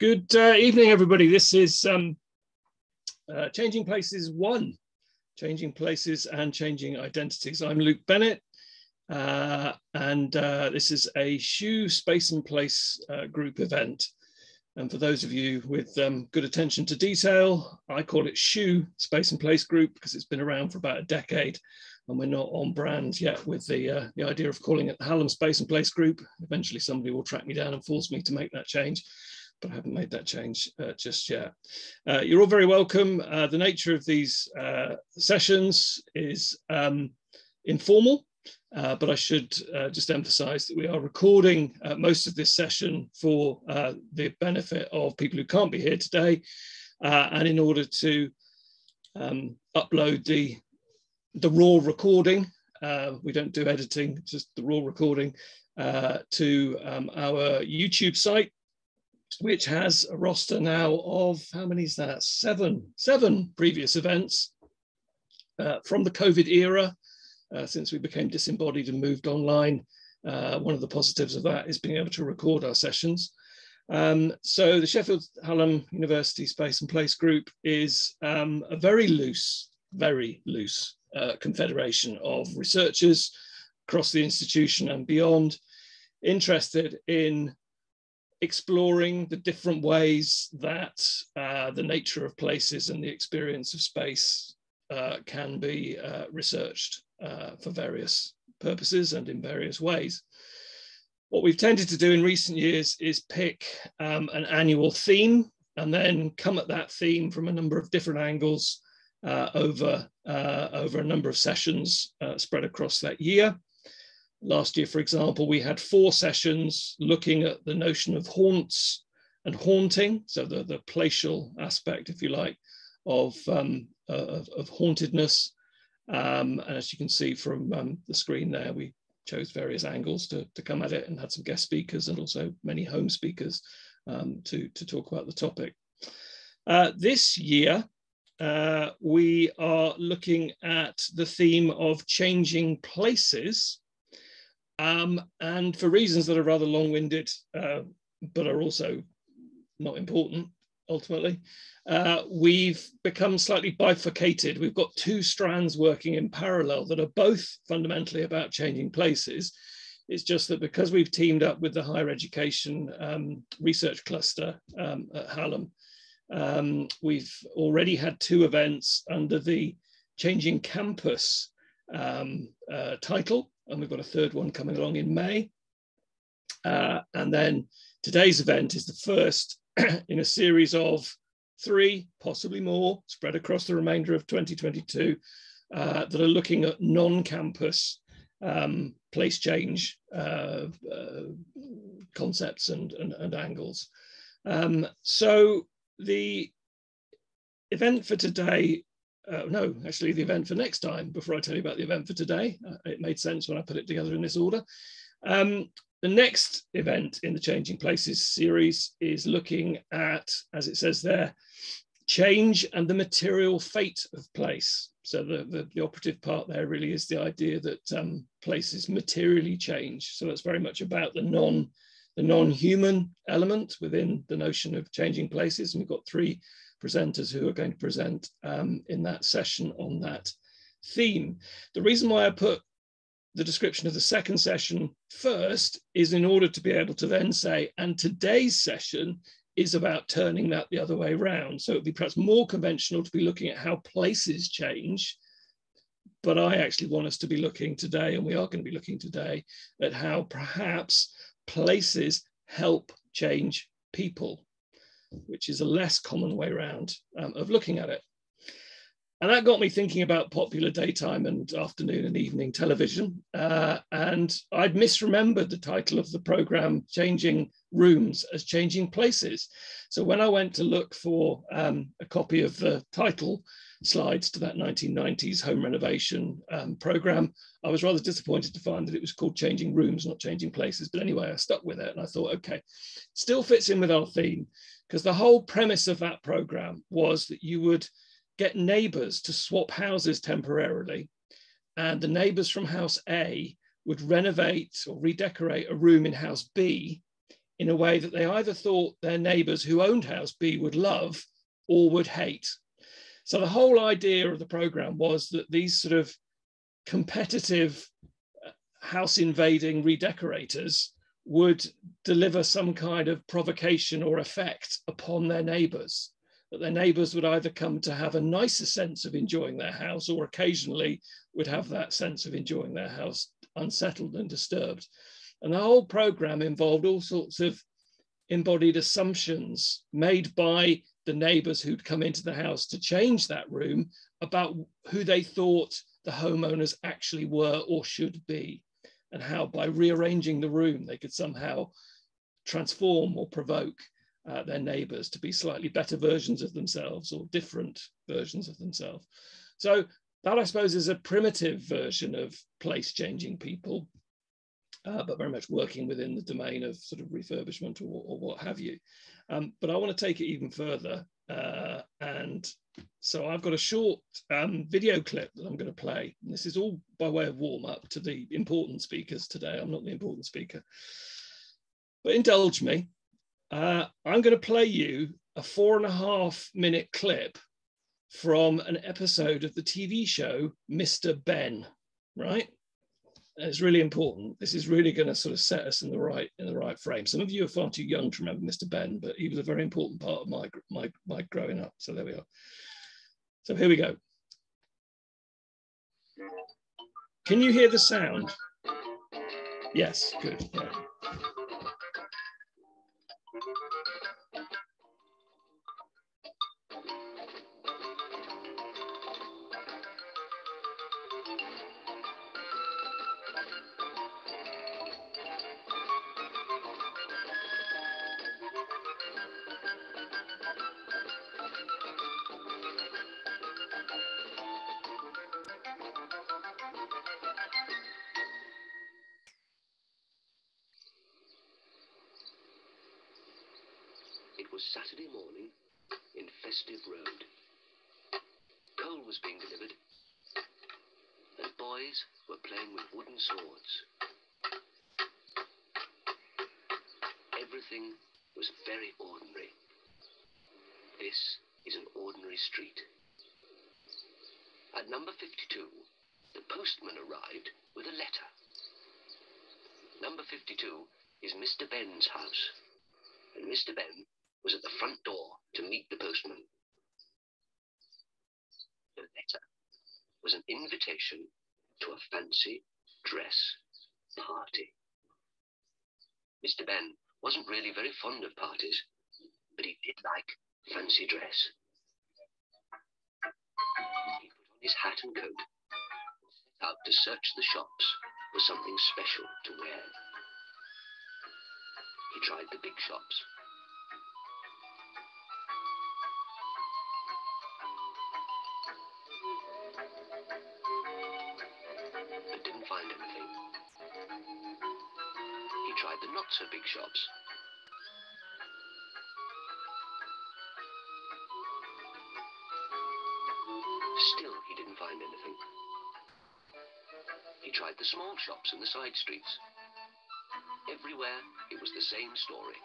Good evening, everybody. This is Changing Places 1, Changing Places and Changing Identities. I'm Luke Bennett, and this is a shoe space and place group event. And for those of you with good attention to detail, I call it shoe space and place group because it's been around for about a decade and we're not on brand yet with the idea of calling it the Hallam Space and Place Group. Eventually somebody will track me down and force me to make that change, but I haven't made that change just yet. You're all very welcome. The nature of these sessions is informal, but I should just emphasize that we are recording most of this session for the benefit of people who can't be here today. And in order to upload the raw recording, we don't do editing, just the raw recording, to our YouTube site, which has a roster now of, how many is that? Seven previous events from the COVID era, since we became disembodied and moved online. One of the positives of that is being able to record our sessions. So the Sheffield Hallam University Space and Place Group is a very loose confederation of researchers across the institution and beyond, interested in exploring the different ways that the nature of places and the experience of space can be researched for various purposes and in various ways. What we've tended to do in recent years is pick an annual theme and then come at that theme from a number of different angles over a number of sessions spread across that year. Last year, for example, we had 4 sessions looking at the notion of haunts and haunting, so the placial aspect, if you like, of hauntedness. And as you can see from the screen there, we chose various angles to come at it and had some guest speakers and also many home speakers to talk about the topic. This year, we are looking at the theme of changing places. And for reasons that are rather long-winded, but are also not important, ultimately, we've become slightly bifurcated. We've got 2 strands working in parallel that are both fundamentally about changing places. It's just that because we've teamed up with the higher education research cluster at Hallam, we've already had 2 events under the Changing Campus title. And we've got a 3rd one coming along in May. And then today's event is the first in a series of 3, possibly more, spread across the remainder of 2022, that are looking at non-campus place change concepts and angles. So the event for today, no, actually the event for next time, before I tell you about the event for today, it made sense when I put it together in this order. The next event in the Changing Places series is looking at, as it says there, change and the material fate of place. So the operative part there really is the idea that places materially change. So that's very much about the non-human element within the notion of changing places. And we've got 3 presenters who are going to present in that session on that theme. The reason why I put the description of the second session first is in order to be able to then say, and today's session is about turning that the other way around. So it'd be perhaps more conventional to be looking at how places change, but I actually want us to be looking today, and we are going to be looking today, at how perhaps places help change people, which is a less common way around of looking at it. And that got me thinking about popular daytime and afternoon and evening television. And I'd misremembered the title of the programme, Changing Rooms, as Changing Places. So when I went to look for a copy of the title slides to that 1990s home renovation programme, I was rather disappointed to find that it was called Changing Rooms, not Changing Places. But anyway, I stuck with it and I thought, okay, still fits in with our theme, because the whole premise of that programme was that you would get neighbours to swap houses temporarily, and the neighbours from house A would renovate or redecorate a room in house B in a way that they either thought their neighbours who owned House B would love or would hate. So the whole idea of the programme was that these sort of competitive house invading redecorators would deliver some kind of provocation or effect upon their neighbours, that their neighbours would either come to have a nicer sense of enjoying their house or occasionally would have that sense of enjoying their house unsettled and disturbed. And the whole programme involved all sorts of embodied assumptions made by the neighbours who'd come into the house to change that room about who they thought the homeowners actually were or should be, and how by rearranging the room they could somehow transform or provoke their neighbours to be slightly better versions of themselves or different versions of themselves. So that, I suppose, is a primitive version of place-changing people, but very much working within the domain of sort of refurbishment or what have you. But I want to take it even further. And so I've got a short video clip that I'm going to play. And this is all by way of warm up to the important speakers today. I'm not the important speaker, but indulge me. I'm going to play you a 4.5-minute clip from an episode of the TV show, Mr. Ben, right? And it's really important. This is really going to sort of set us in the right frame. Some of you are far too young to remember Mr. Ben, but he was a very important part of my growing up. So there we are. So here we go. Can you hear the sound? Yes, good. Yeah. Saturday morning in Festive Road. Coal was being delivered and boys were playing with wooden swords. Everything was very ordinary. This is an ordinary street. At number 52, the postman arrived with a letter. Number 52 is Mr. Ben's house, and Mr. Ben was at the front door to meet the postman. The letter was an invitation to a fancy dress party. Mr. Ben wasn't really very fond of parties, but he did like fancy dress. He put on his hat and coat and set out to search the shops for something special to wear. He tried the big shops. The not so big shops. Still, he didn't find anything. He tried the small shops and the side streets. Everywhere, it was the same story.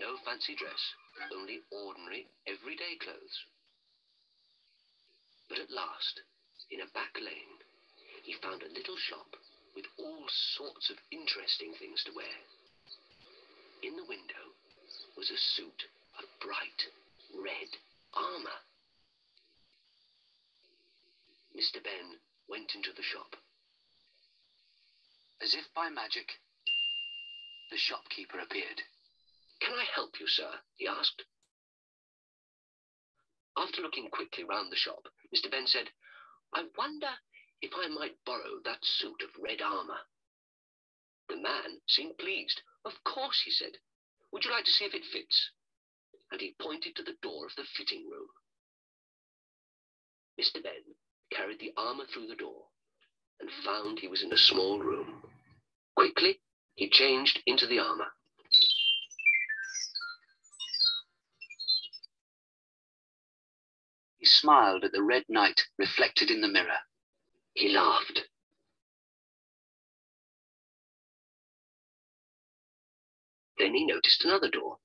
No fancy dress, only ordinary, everyday clothes. But at last, in a back lane, he found a little shop with all sorts of interesting things to wear. In the window was a suit of bright red armour. Mr. Ben went into the shop. As if by magic, the shopkeeper appeared. "Can I help you, sir?" he asked. After looking quickly round the shop, Mr. Ben said, "I wonder if I might borrow that suit of red armour." The man seemed pleased. "Of course," he said. "Would you like to see if it fits?" And he pointed to the door of the fitting room. Mr. Ben carried the armour through the door and found he was in a small room. Quickly, he changed into the armour. He smiled at the red knight reflected in the mirror. He laughed. Then he noticed another door.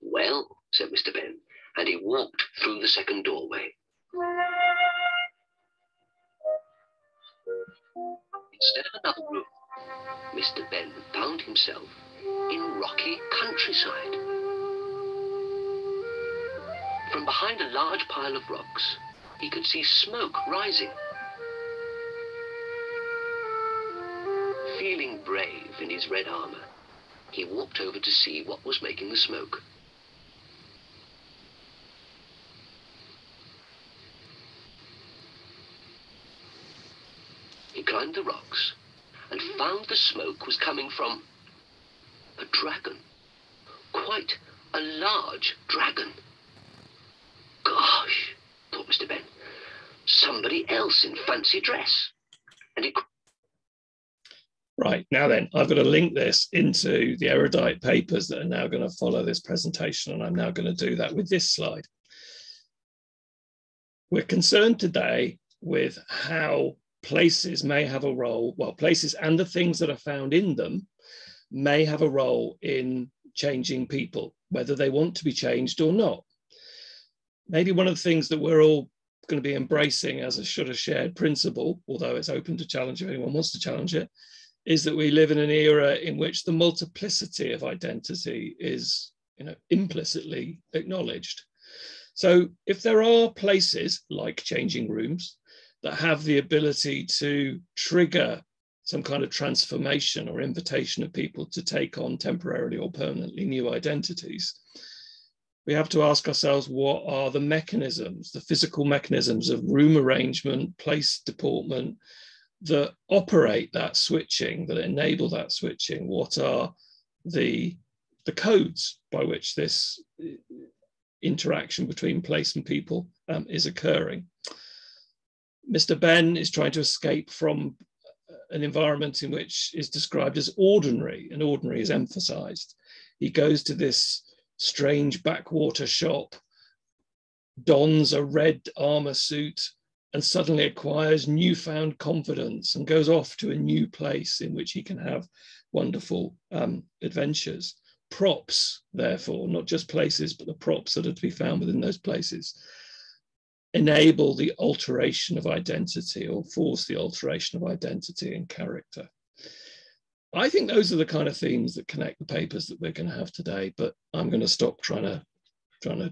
"Well," said Mr. Ben, and he walked through the second doorway. Instead of another room, Mr. Ben found himself in rocky countryside. From behind a large pile of rocks, he could see smoke rising. Feeling brave in his red armor, he walked over to see what was making the smoke. He climbed the rocks and found the smoke was coming from a dragon. Quite a large dragon. "Gosh," thought Mr. Ben, "somebody else in fancy dress." And he... Right, now then, I've got to link this into the erudite papers that are now going to follow this presentation, and I'm now going to do that with this slide. We're concerned today with how places may have a role, well, places and the things that are found in them may have a role in changing people, whether they want to be changed or not. Maybe one of the things that we're all going to be embracing as a should have shared principle, although it's open to challenge if anyone wants to challenge it, is that we live in an era in which the multiplicity of identity is, implicitly acknowledged. So if there are places like changing rooms that have the ability to trigger some kind of transformation or invitation of people to take on temporarily or permanently new identities, we have to ask ourselves, what are the mechanisms, the physical mechanisms of room arrangement, place deportment, that operate that switching, that enable that switching? What are the codes by which this interaction between place and people is occurring? Mr. Ben is trying to escape from an environment in which is described as ordinary, and ordinary is emphasized. He goes to this strange backwater shop, dons a red armor suit, and suddenly acquires newfound confidence and goes off to a new place in which he can have wonderful adventures. Props, therefore, not just places, but the props that are to be found within those places, enable the alteration of identity or force the alteration of identity and character. I think those are the kind of themes that connect the papers that we're going to have today, but I'm going to stop trying to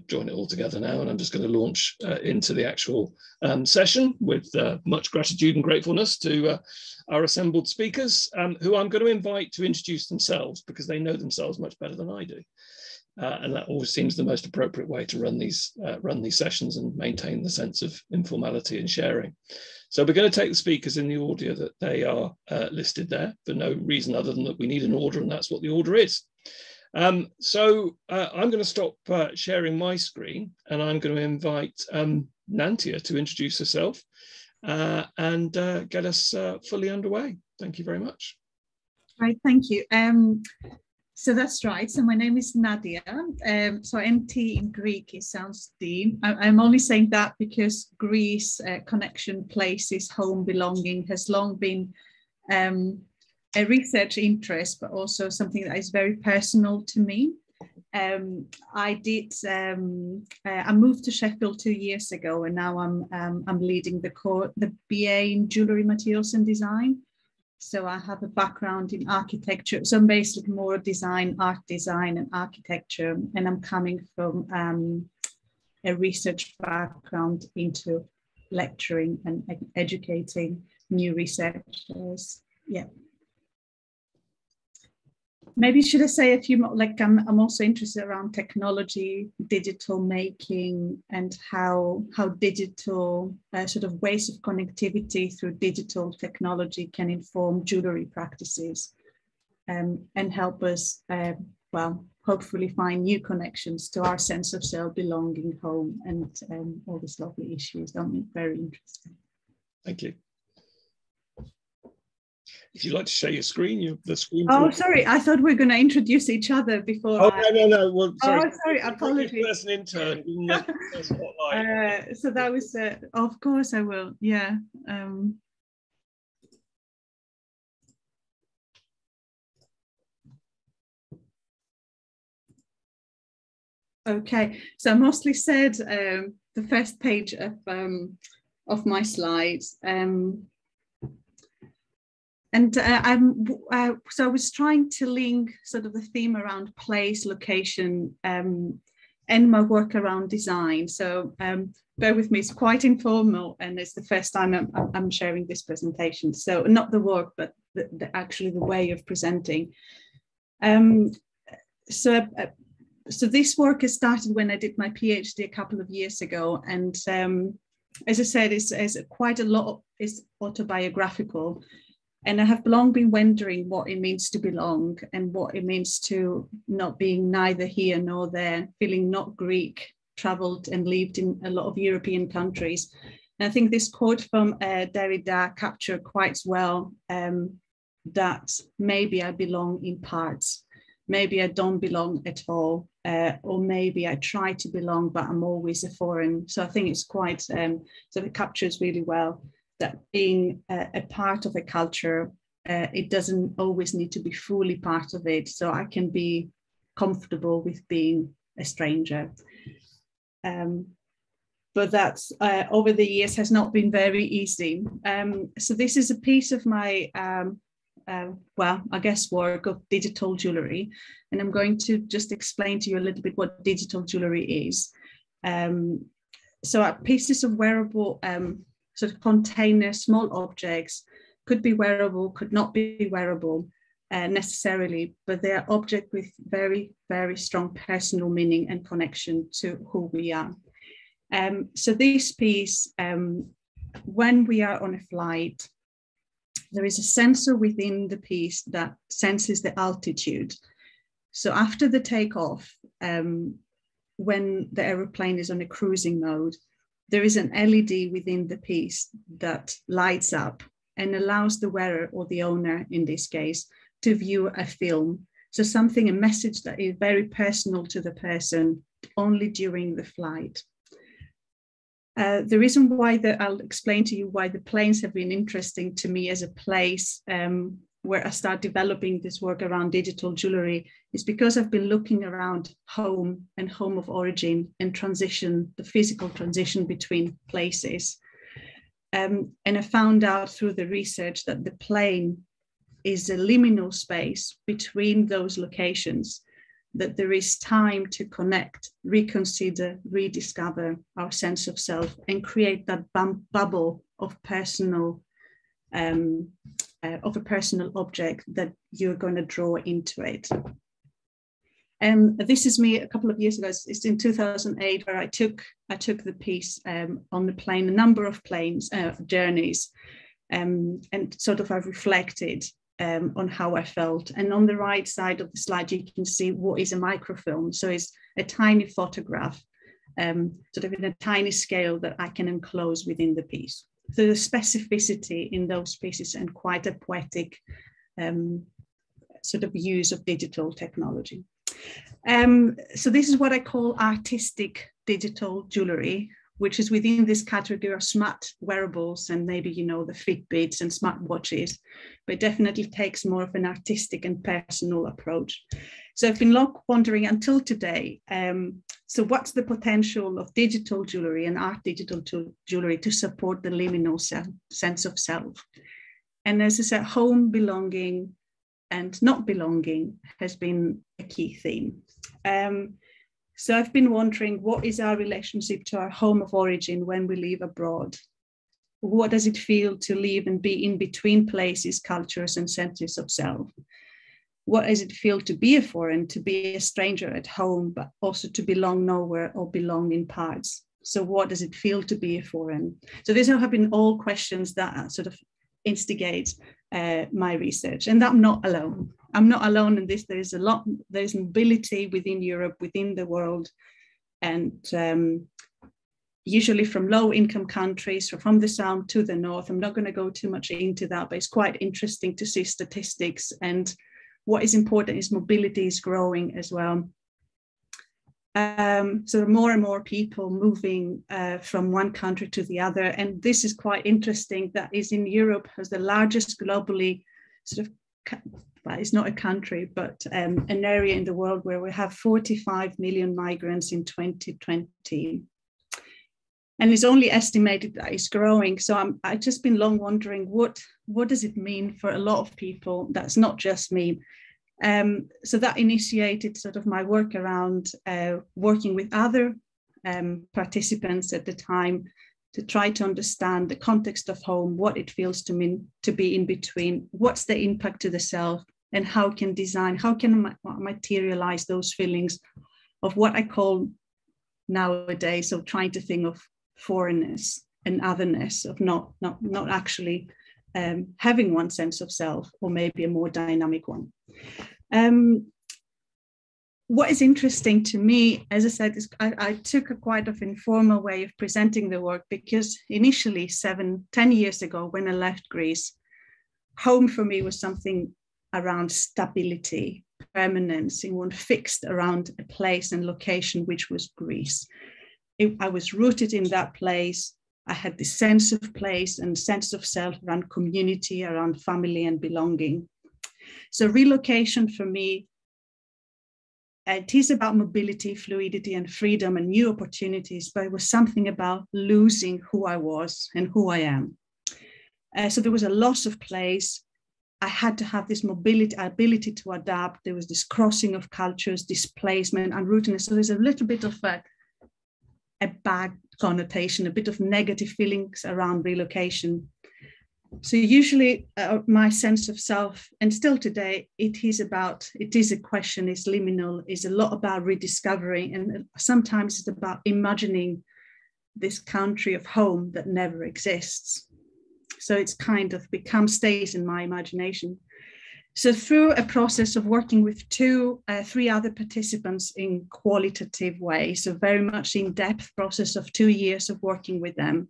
join it all together now, and I'm just going to launch into the actual session with much gratitude and gratefulness to our assembled speakers, who I'm going to invite to introduce themselves because they know themselves much better than I do. And that always seems the most appropriate way to run these sessions and maintain the sense of informality and sharing. So we're going to take the speakers in the order that they are listed there for no reason other than that we need an order, and that's what the order is. So I'm going to stop sharing my screen, and I'm going to invite Nantia to introduce herself and get us fully underway. Thank you very much. Right, thank you. So that's right. So my name is Nadia. So NT in Greek, it sounds D. I'm only saying that because Greece, connection, places, home, belonging, has long been a research interest, but also something that is very personal to me. I moved to Sheffield 2 years ago, and now I'm leading the BA in Jewellery, Materials and Design. So I have a background in architecture. So I'm basically more design, art design and architecture. And I'm coming from a research background into lecturing and educating new researchers. Yeah. Maybe should I say a few more, like I'm also interested around technology, digital making, and how digital sort of ways of connectivity through digital technology can inform jewellery practices and help us, hopefully find new connections to our sense of self, belonging, home, and all these lovely issues. Don't they? Very interesting. Thank you. If you'd like to share your screen, the screen. Oh, sorry. I thought we were going to introduce each other before. Oh, no. Well, sorry. Oh, sorry. Apologies. First intern. So that was, of course I will. Yeah. Okay, so Mosley said the first page of my slides, and so I was trying to link sort of the theme around place, location, and my work around design. So bear with me, it's quite informal, and it's the first time I'm sharing this presentation. So not the work, but actually the way of presenting. So this work has started when I did my PhD a couple of years ago, and as I said, it's quite a lot is autobiographical, and I have long been wondering what it means to belong and what it means to not being neither here nor there, feeling not Greek, travelled and lived in a lot of European countries. And I think this quote from Derrida captured quite well that maybe I belong in parts, maybe I don't belong at all, or maybe I try to belong, but I'm always a foreign. So I think it's quite, so it captures really well that being a part of a culture, it doesn't always need to be fully part of it. So I can be comfortable with being a stranger. But that's, over the years, has not been very easy. So this is a piece of my, well, I guess work of digital jewellery, and I'm going to just explain to you a little bit what digital jewellery is. So are pieces of wearable sort of container, small objects, could be wearable, could not be wearable necessarily, but they are objects with very, very strong personal meaning and connection to who we are. So this piece, when we are on a flight, there is a sensor within the piece that senses the altitude. So after the takeoff, when the aeroplane is on a cruising mode, there is an LED within the piece that lights up and allows the wearer, or the owner in this case, to view a film. So something, a message that is very personal to the person only during the flight. The reason why I'll explain to you why the planes have been interesting to me as a place where I start developing this work around digital jewellery is because I've been looking around home and home of origin and transition, the physical transition between places. And I found out through the research that the plane is a liminal space between those locations, that there is time to connect, reconsider, rediscover our sense of self and create that bubble of personal, of a personal object that you're going to draw into it. And this is me a couple of years ago. It's in 2008 where I took the piece on the plane, a number of planes journeys, and sort of I reflected on how I felt. And on the right side of the slide, you can see what is a microfilm. So it's a tiny photograph, sort of in a tiny scale that I can enclose within the piece. So the specificity in those pieces and quite a poetic sort of use of digital technology. So this is what I call artistic digital jewellery, which is within this category of smart wearables and maybe, you know, the Fitbits and smart watches, but definitely takes more of an artistic and personal approach. So I've been long wondering until today, so what's the potential of digital jewellery and art digital jewellery to support the liminal sense of self? And as I said, home, belonging and not belonging has been a key theme. So I've been wondering, what is our relationship to our home of origin when we live abroad? What does it feel to live and be in between places, cultures and senses of self? What does it feel to be a foreign, to be a stranger at home, but also to belong nowhere or belong in parts? So what does it feel to be a foreign? So these have been all questions that sort of instigate my research, and that I'm not alone. I'm not alone in this. There's a lot, there's mobility within Europe, within the world, and usually from low income countries, or from the south to the north. I'm not going to go too much into that, but it's quite interesting to see statistics, and what is important is mobility is growing as well. So more and more people moving from one country to the other, and this is quite interesting, that is in Europe has the largest globally sort of that is not a country, but an area in the world where we have 45 million migrants in 2020. And it's only estimated that it's growing. So I've just been long wondering what does it mean for a lot of people? That's not just me. So that initiated sort of my work around working with other participants at the time to try to understand the context of home, what it feels to mean to be in between, what's the impact to the self, and how can design, how can I materialize those feelings of what I call nowadays, so trying to think of foreignness and otherness, of not actually having one sense of self, or maybe a more dynamic one. What is interesting to me, as I said, is I took a quite of informal way of presenting the work, because initially 7-10 years ago, when I left Greece, home for me was something around stability, permanence, in one fixed around a place and location, which was Greece. I was rooted in that place. I had this sense of place and sense of self around community, around family and belonging. So relocation for me, it is about mobility, fluidity and freedom and new opportunities, but it was something about losing who I was and who I am. So there was a loss of place. I had to have this mobility, ability to adapt. There was this crossing of cultures, displacement and rootedness. So there's a little bit of a bad connotation, a bit of negative feelings around relocation. So usually my sense of self, and still today, it is a question, it's liminal, it's a lot about rediscovering, and sometimes it's about imagining this country of home that never exists. So it's kind of stays in my imagination. So through a process of working with three other participants in qualitative ways, so very much in-depth process of 2 years of working with them,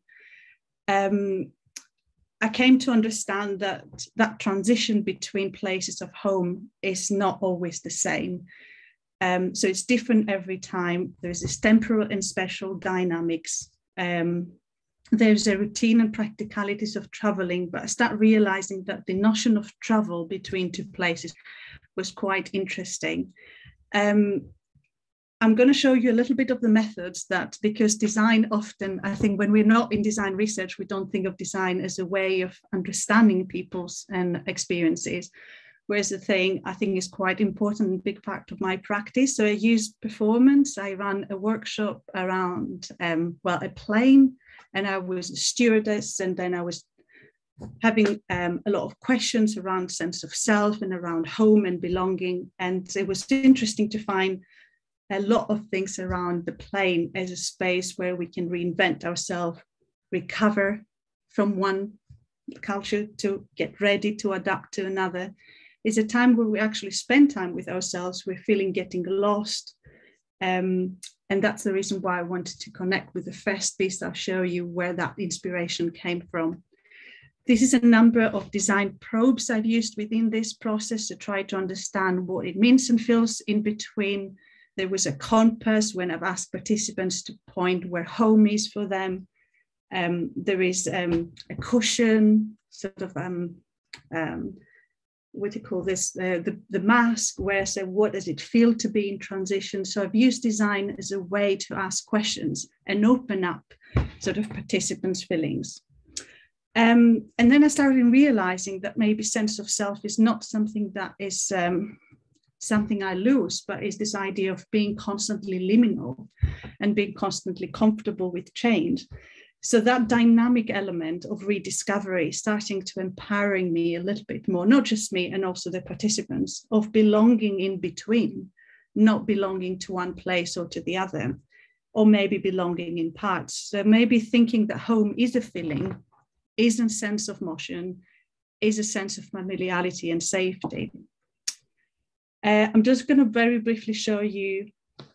I came to understand that transition between places of home is not always the same. So it's different every time. There's this temporal and spatial dynamics. There's a routine and practicalities of traveling, but I start realizing that the notion of travel between two places was quite interesting. I'm going to show you a little bit of the methods that, because design often, I think when we're not in design research, we don't think of design as a way of understanding people's and experiences. Whereas the thing I think is quite important and big part of my practice. So I use performance. I ran a workshop around, a plane, and I was a stewardess, and then I was having a lot of questions around sense of self and around home and belonging. And it was interesting to find a lot of things around the plane as a space where we can reinvent ourselves, recover from one culture to get ready to adapt to another. It's a time where we actually spend time with ourselves. We're feeling getting lost. And that's the reason why I wanted to connect with the first piece. I'll show you where that inspiration came from. This is a number of design probes I've used within this process to try to understand what it means and feels in between. There was a compass when I've asked participants to point where home is for them. There is a cushion, sort of, what do you call this, the mask, where I say, what does it feel to be in transition? So I've used design as a way to ask questions and open up sort of participants' feelings. And then I started realizing that maybe sense of self is not something that is something I lose, but is this idea of being constantly liminal and being constantly comfortable with change. So that dynamic element of rediscovery starting to empowering me a little bit more, not just me and also the participants, of belonging in between, not belonging to one place or to the other, or maybe belonging in parts. So maybe thinking that home is a feeling, is a sense of motion, is a sense of familiarity and safety. I'm just going to very briefly show you,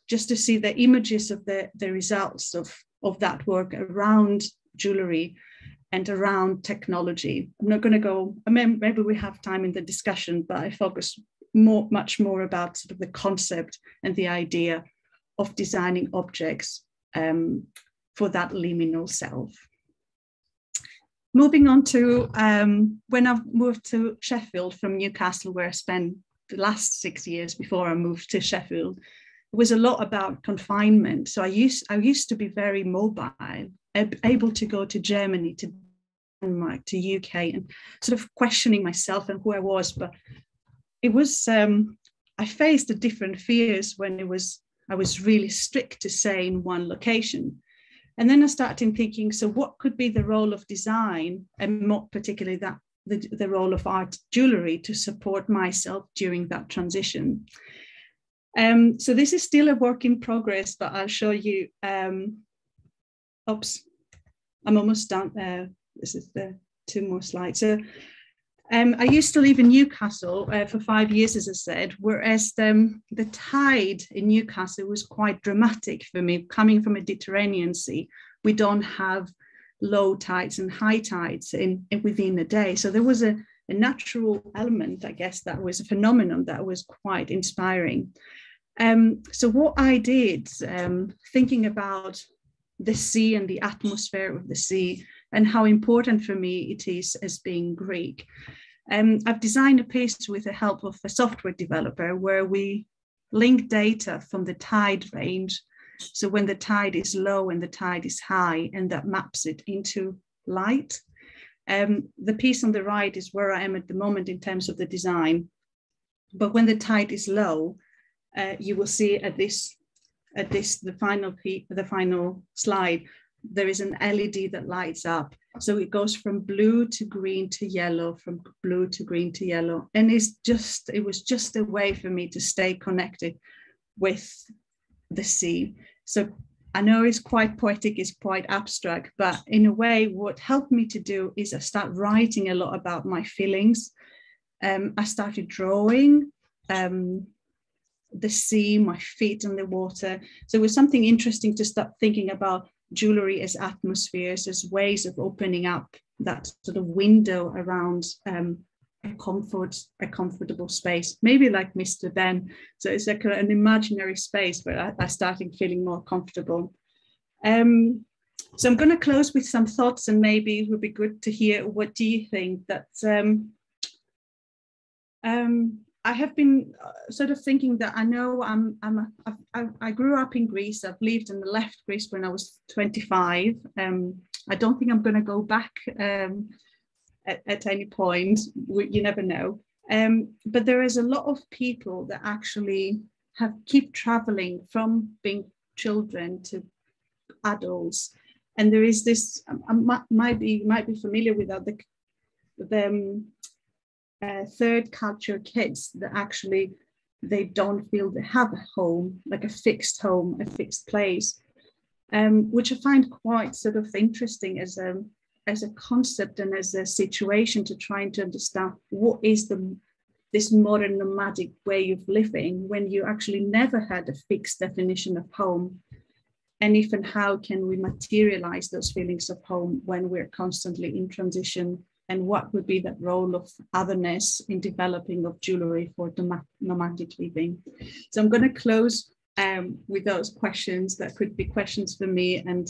just to see the images of the results of that work around jewellery and around technology. I'm not going to go, I mean, maybe we have time in the discussion, but I focus much more about sort of the concept and the idea of designing objects for that liminal self. Moving on to when I've moved to Sheffield from Newcastle, where I spent the last 6 years before I moved to Sheffield, it was a lot about confinement. So I used to be very mobile, able to go to Germany, to Denmark, to UK, and sort of questioning myself and who I was. But it was, I faced the different fears when I was really strict to stay in one location. And then I started thinking, so what could be the role of design, and more particularly that the role of art jewellery, to support myself during that transition? So this is still a work in progress, but I'll show you. Oops, I'm almost done. This is the two more slides. So I used to live in Newcastle for 5 years, as I said, whereas the tide in Newcastle was quite dramatic for me. Coming from a Mediterranean sea, we don't have low tides and high tides within a day. So there was a natural element, I guess, that was a phenomenon that was quite inspiring. So what I did, thinking about the sea and the atmosphere of the sea, and how important for me it is as being Greek. I've designed a piece with the help of a software developer where we link data from the tide range. So when the tide is low and the tide is high, and that maps it into light. The piece on the right is where I am at the moment in terms of the design. But when the tide is low, you will see at the final slide, there is an LED that lights up. So it goes from blue to green to yellow, from blue to green to yellow. And it was just a way for me to stay connected with the sea. So I know it's quite poetic, it's quite abstract, but in a way, what helped me to do is I start writing a lot about my feelings. I started drawing the sea, my feet in the water. So it was something interesting to start thinking about jewellery as atmospheres, as ways of opening up that sort of window around a comfortable space, maybe like Mr. Ben. So it's like an imaginary space where I started feeling more comfortable. So I'm going to close with some thoughts, and maybe it would be good to hear, what do you think? That's I have been sort of thinking that I know I grew up in Greece. I've lived and left Greece when I was 25. I don't think I'm going to go back at any point. You never know. But there is a lot of people that actually keep traveling from being children to adults, and there is this. Might be familiar with that. Third culture kids that actually they don't feel they have a home, like a fixed home, a fixed place, which I find quite sort of interesting as a concept and as a situation to trying to understand what is this modern nomadic way of living when you actually never had a fixed definition of home, and if and how can we materialize those feelings of home when we're constantly in transition. And what would be that role of otherness in developing of jewellery for nomadic living? So I'm going to close with those questions that could be questions for me. And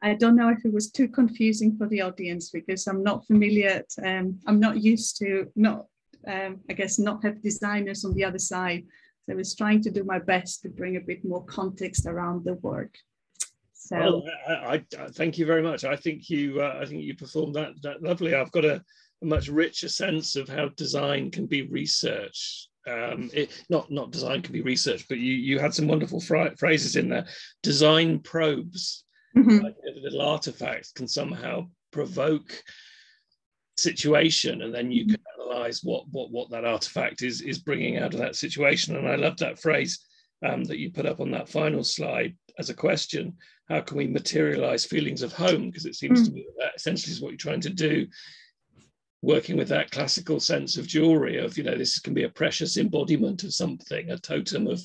I don't know if it was too confusing for the audience, because I'm not familiar. I'm not used to not have designers on the other side. So I was trying to do my best to bring a bit more context around the work. So. Well, I thank you very much. I think you performed that lovely. I've got a much richer sense of how design can be researched. Not design can be researched, but you had some wonderful phrases in there. Design probes, mm-hmm. Like little artifacts, can somehow provoke situation, and then you can analyze what that artifact is bringing out of that situation. And I love that phrase that you put up on that final slide as a question. How can we materialize feelings of home? Because it seems to me that essentially is what you're trying to do, working with that classical sense of jewelry of, this can be a precious embodiment of something, a totem of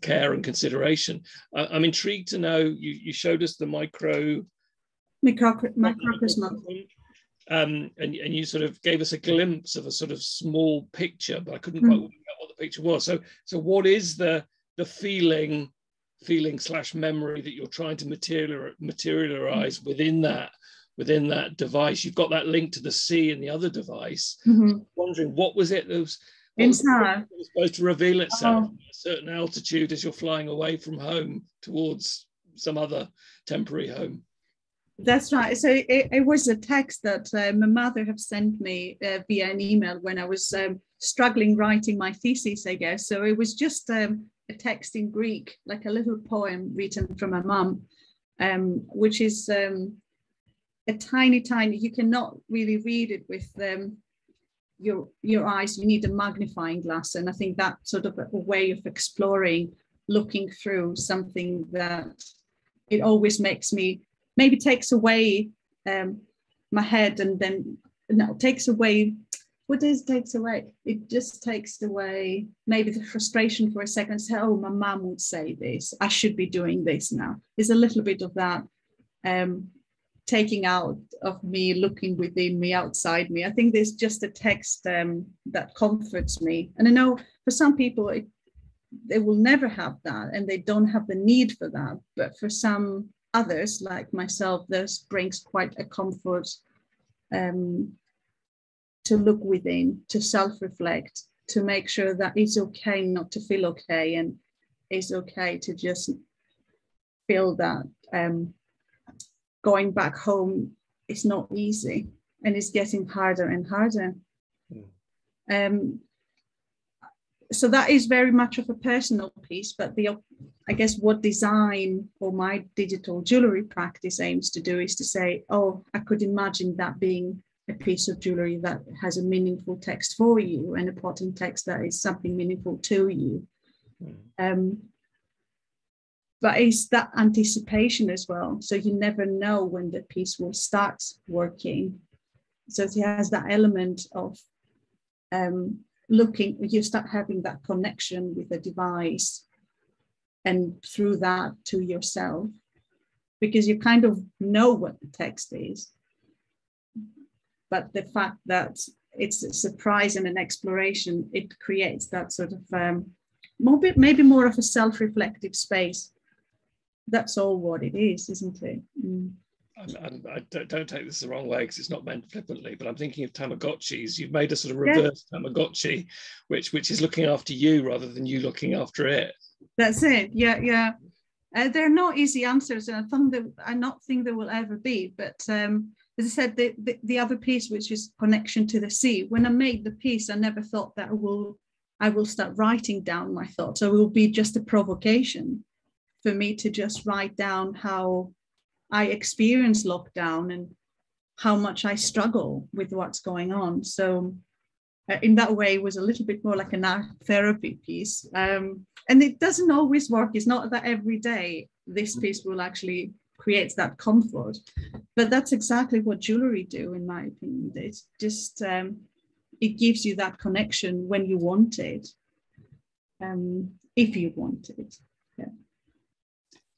care and consideration. I'm intrigued to know, you showed us the microcosmos. And you sort of gave us a glimpse of a sort of small picture, but I couldn't quite work out what the picture was. So what is the feeling feeling / memory that you're trying to materialize within that device. You've got that link to the sea in the other device. Mm-hmm. Wondering what was it that was inside that was supposed to reveal itself at a certain altitude as you're flying away from home towards some other temporary home. That's right. So it was a text that my mother had sent me via an email when I was struggling writing my thesis, I guess. So it was just a text in Greek, like a little poem written from my mum, which is a tiny, you cannot really read it with your eyes. You need a magnifying glass. And I think that sort of a way of exploring, looking through something that it always makes me, maybe takes away my head and then, no, takes away, what is takes away? It just takes away maybe the frustration for a second, say, oh, my mum would say this, I should be doing this now. It's a little bit of that taking out of me, looking within me, outside me. I think there's just a text that comforts me. And I know for some people, they will never have that and they don't have the need for that. But for some others, like myself, this brings quite a comfort to look within, to self-reflect, to make sure that it's okay not to feel okay, and it's okay to just feel that going back home is not easy, and it's getting harder and harder. Yeah. So that is very much of a personal piece, but I guess what design or my digital jewellery practice aims to do is to say, oh, I could imagine that being a piece of jewellery that has a meaningful text for you and a potting text that is something meaningful to you. Mm. But it's that anticipation as well. So you never know when the piece will start working. So it has that element of looking, you start having that connection with the device and through that to yourself, because you kind of know what the text is. But the fact that it's a surprise and an exploration, it creates that sort of maybe more of a self-reflective space. That's all what it is, isn't it? Mm. I don't take this the wrong way, because it's not meant flippantly, but I'm thinking of Tamagotchis. You've made a sort of reverse Tamagotchi, which is looking after you rather than you looking after it. That's it. Yeah, yeah. They're not easy answers, and I don't think there will ever be. But as I said, the other piece, which is connection to the sea. When I made the piece, I never thought that I will start writing down my thoughts. So it will be just a provocation for me to just write down how I experience lockdown and how much I struggle with what's going on. So in that way, it was a little bit more like an art therapy piece. And it doesn't always work. It's not that every day this piece will actually create that comfort, but that's exactly what jewellery do, in my opinion. It's just, it gives you that connection when you want it, if you want it, yeah.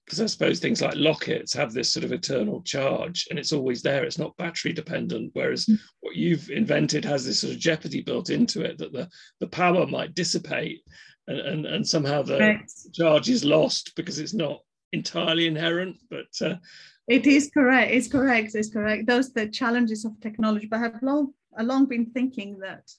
Because I suppose things like lockets have this sort of eternal charge, and it's always there. It's not battery dependent, whereas what you've invented has this sort of jeopardy built into it, that the power might dissipate and somehow the charge is lost because it's not entirely inherent. But it is correct. It's correct. It's correct. Those are the challenges of technology. But I've long been thinking that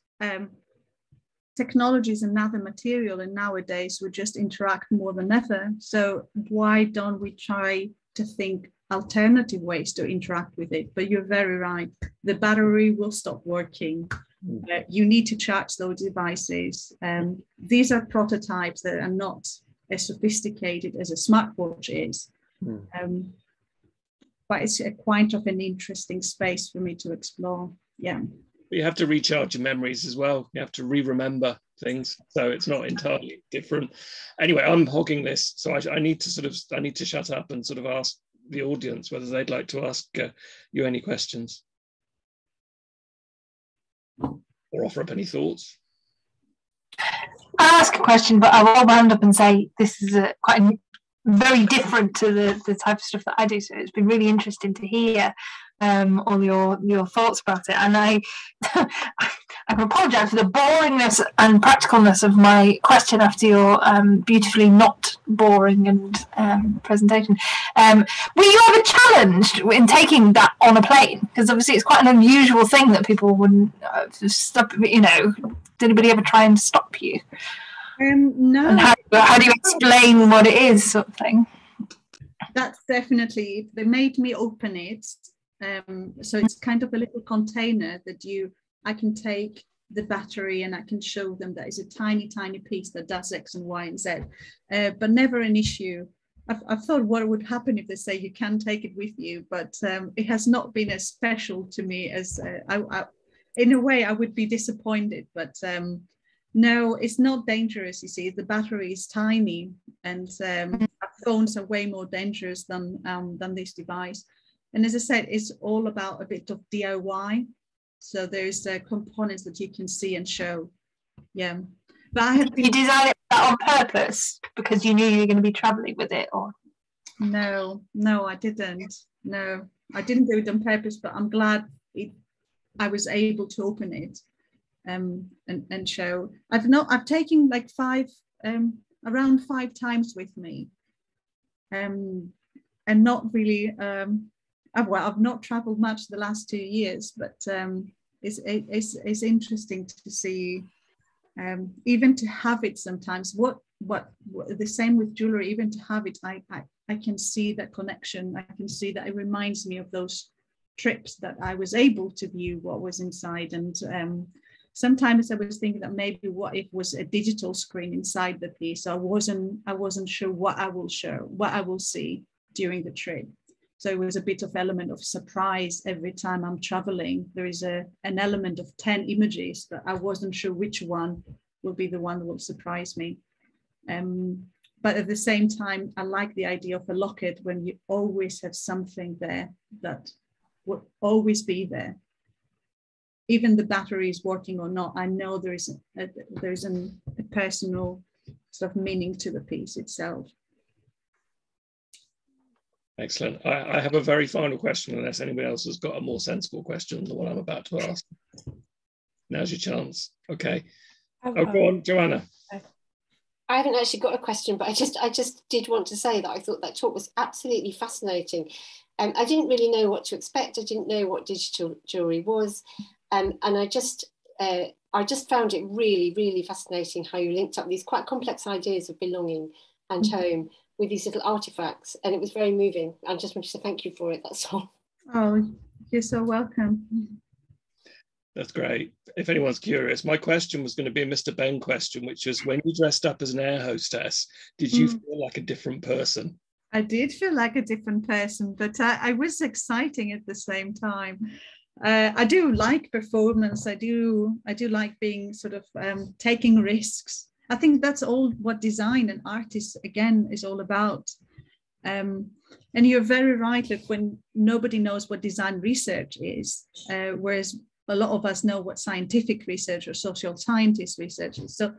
technology is another material, and nowadays we just interact more than ever. So why don't we try to think alternative ways to interact with it? But you're very right. The battery will stop working. You need to charge those devices. These are prototypes that are not as sophisticated as a smartwatch is. But it's quite of an interesting space for me to explore. Yeah. But you have to recharge your memories as well. You have to re-remember things, so it's not entirely different. Anyway, I'm hogging this, so I need to shut up and sort of ask the audience whether they'd like to ask you any questions or offer up any thoughts. I'll ask a question, but I will round up and say this is very different to the type of stuff that I do. So it's been really interesting to hear all your thoughts about it, and I can apologise for the boringness and practicalness of my question after your beautifully not boring and presentation. Were you ever challenged in taking that on a plane? Because obviously it's quite an unusual thing that people wouldn't stop, you know. Did anybody ever try and stop you? No. And how do you explain what it is, sort of thing? That's definitely, they made me open it. So it's kind of a little container that I can take the battery and I can show them that it's a tiny, tiny piece that does X and Y and Z, but never an issue. I've thought what would happen if they say you can take it with you, but it has not been as special to me as in a way I would be disappointed, but no, it's not dangerous. You see, the battery is tiny, and phones are way more dangerous than this device. And as I said, it's all about a bit of DIY. So there's components that you can see and show. Yeah. But I have been... You designed that on purpose because you knew you were going to be traveling with it, or? No, I didn't. No, I didn't do it on purpose, but I'm glad I was able to open it and show. I've taken like around five times with me. And not really, I've not traveled much the last 2 years, but it's interesting to see, even to have it sometimes, what the same with jewellery, even to have it, I can see that connection, I can see that it reminds me of those trips that I was able to view what was inside. And sometimes I was thinking that maybe what if was a digital screen inside the piece. I wasn't sure what I will show, what I will see during the trip. So it was a bit of element of surprise. Every time I'm traveling, there is an element of 10 images, but I wasn't sure which one will be the one that will surprise me. But at the same time, I like the idea of a locket when you always have something there that will always be there. Even the battery is working or not, I know there is a personal sort of meaning to the piece itself. Excellent. I have a very final question, unless anybody else has got a more sensible question than what I'm about to ask. Now's your chance. Okay. Oh, go on, Joanna. I haven't actually got a question, but I just did want to say that I thought that talk was absolutely fascinating. I didn't really know what to expect. I didn't know what digital jewellery was, and I just found it really, really fascinating how you linked up these quite complex ideas of belonging and home with these little artifacts, and it was very moving. I just wanted to thank you for it. That's all. Oh, you're so welcome. That's great. If anyone's curious, my question was going to be a Mr. Ben question, which is, when you dressed up as an air hostess, did you feel like a different person? I did feel like a different person, but I was exciting at the same time. I do like performance. I do like being sort of taking risks. I think that's all what design and artists again is all about. And you're very right, look, when nobody knows what design research is, whereas a lot of us know what scientific research or social scientist research is. So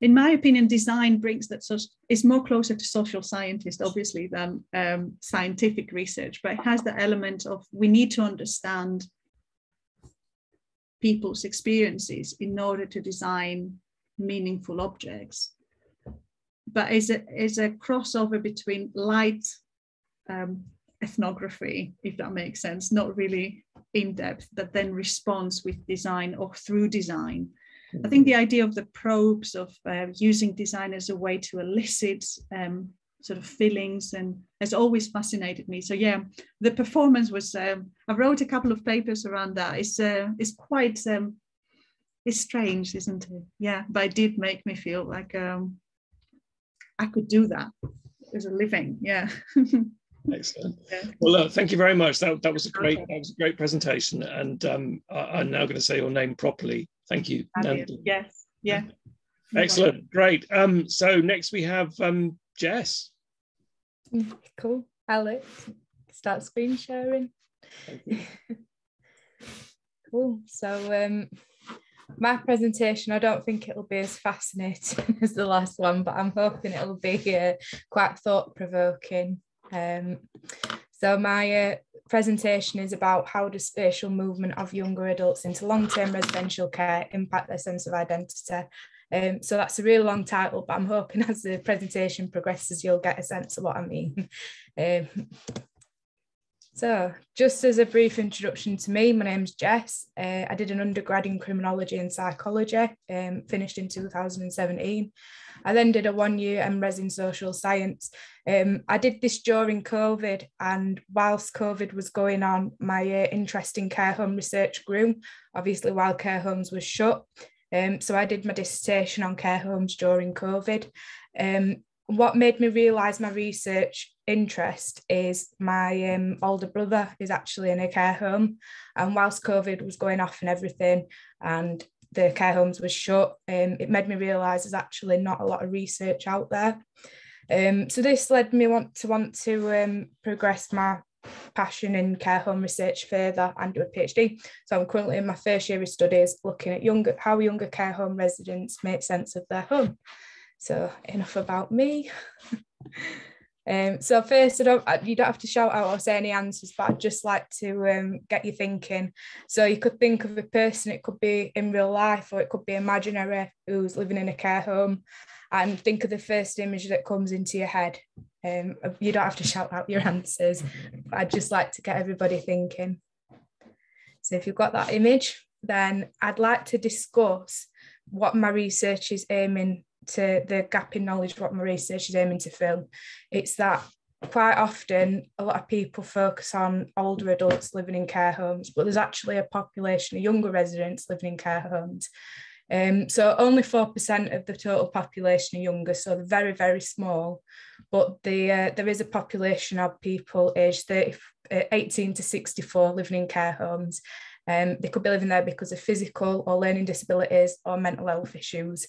in my opinion, design brings that, so it's more closer to social scientist, obviously, than scientific research, but it has the element of we need to understand people's experiences in order to design meaningful objects. But it's a crossover between light ethnography, if that makes sense, not really in-depth, that then responds with design or through design. I think the idea of the probes of using design as a way to elicit sort of feelings and has always fascinated me. So yeah, the performance was, I wrote a couple of papers around that. It's quite, it's strange, isn't it? Yeah, but it did make me feel like I could do that as a living, yeah. Excellent. Yeah. Well, thank you very much. That was a great presentation, and I'm now going to say your name properly. Thank you. Yes. Yeah. Excellent. Great. So next we have Jess. Cool. Alex, start screen sharing. Thank you. Cool. So my presentation, I don't think it'll be as fascinating as the last one, but I'm hoping it'll be quite thought-provoking. So my presentation is about how does spatial movement of younger adults into long-term residential care impact their sense of identity So that's a really long title, but I'm hoping as the presentation progresses, you'll get a sense of what I mean. So just as a brief introduction to me, my name's Jess. I did an undergrad in criminology and psychology, finished in 2017. I then did a one-year MRes in social science. I did this during COVID, and whilst COVID was going on, my interest in care home research grew, obviously while care homes were shut. So I did my dissertation on care homes during COVID. What made me realise my research interest is my older brother is actually in a care home, and whilst COVID was going off and everything and the care homes were shut, it made me realise there's actually not a lot of research out there. So this led me want to progress my passion in care home research further and do a PhD. So I'm currently in my first year of studies looking at how younger care home residents make sense of their home. So enough about me. So first, you don't have to shout out or say any answers, but I'd just like to get you thinking. So you could think of a person, it could be in real life or it could be imaginary, who's living in a care home, and think of the first image that comes into your head. You don't have to shout out your answers, but I'd just like to get everybody thinking. So if you've got that image, then I'd like to discuss what my research is aiming to, the gap in knowledge, what my research is aiming to fill. It's that quite often a lot of people focus on older adults living in care homes, but there's actually a population of younger residents living in care homes. So only 4% of the total population are younger, so they're very, very small. But there is a population of people aged 18 to 64 living in care homes. They could be living there because of physical or learning disabilities or mental health issues.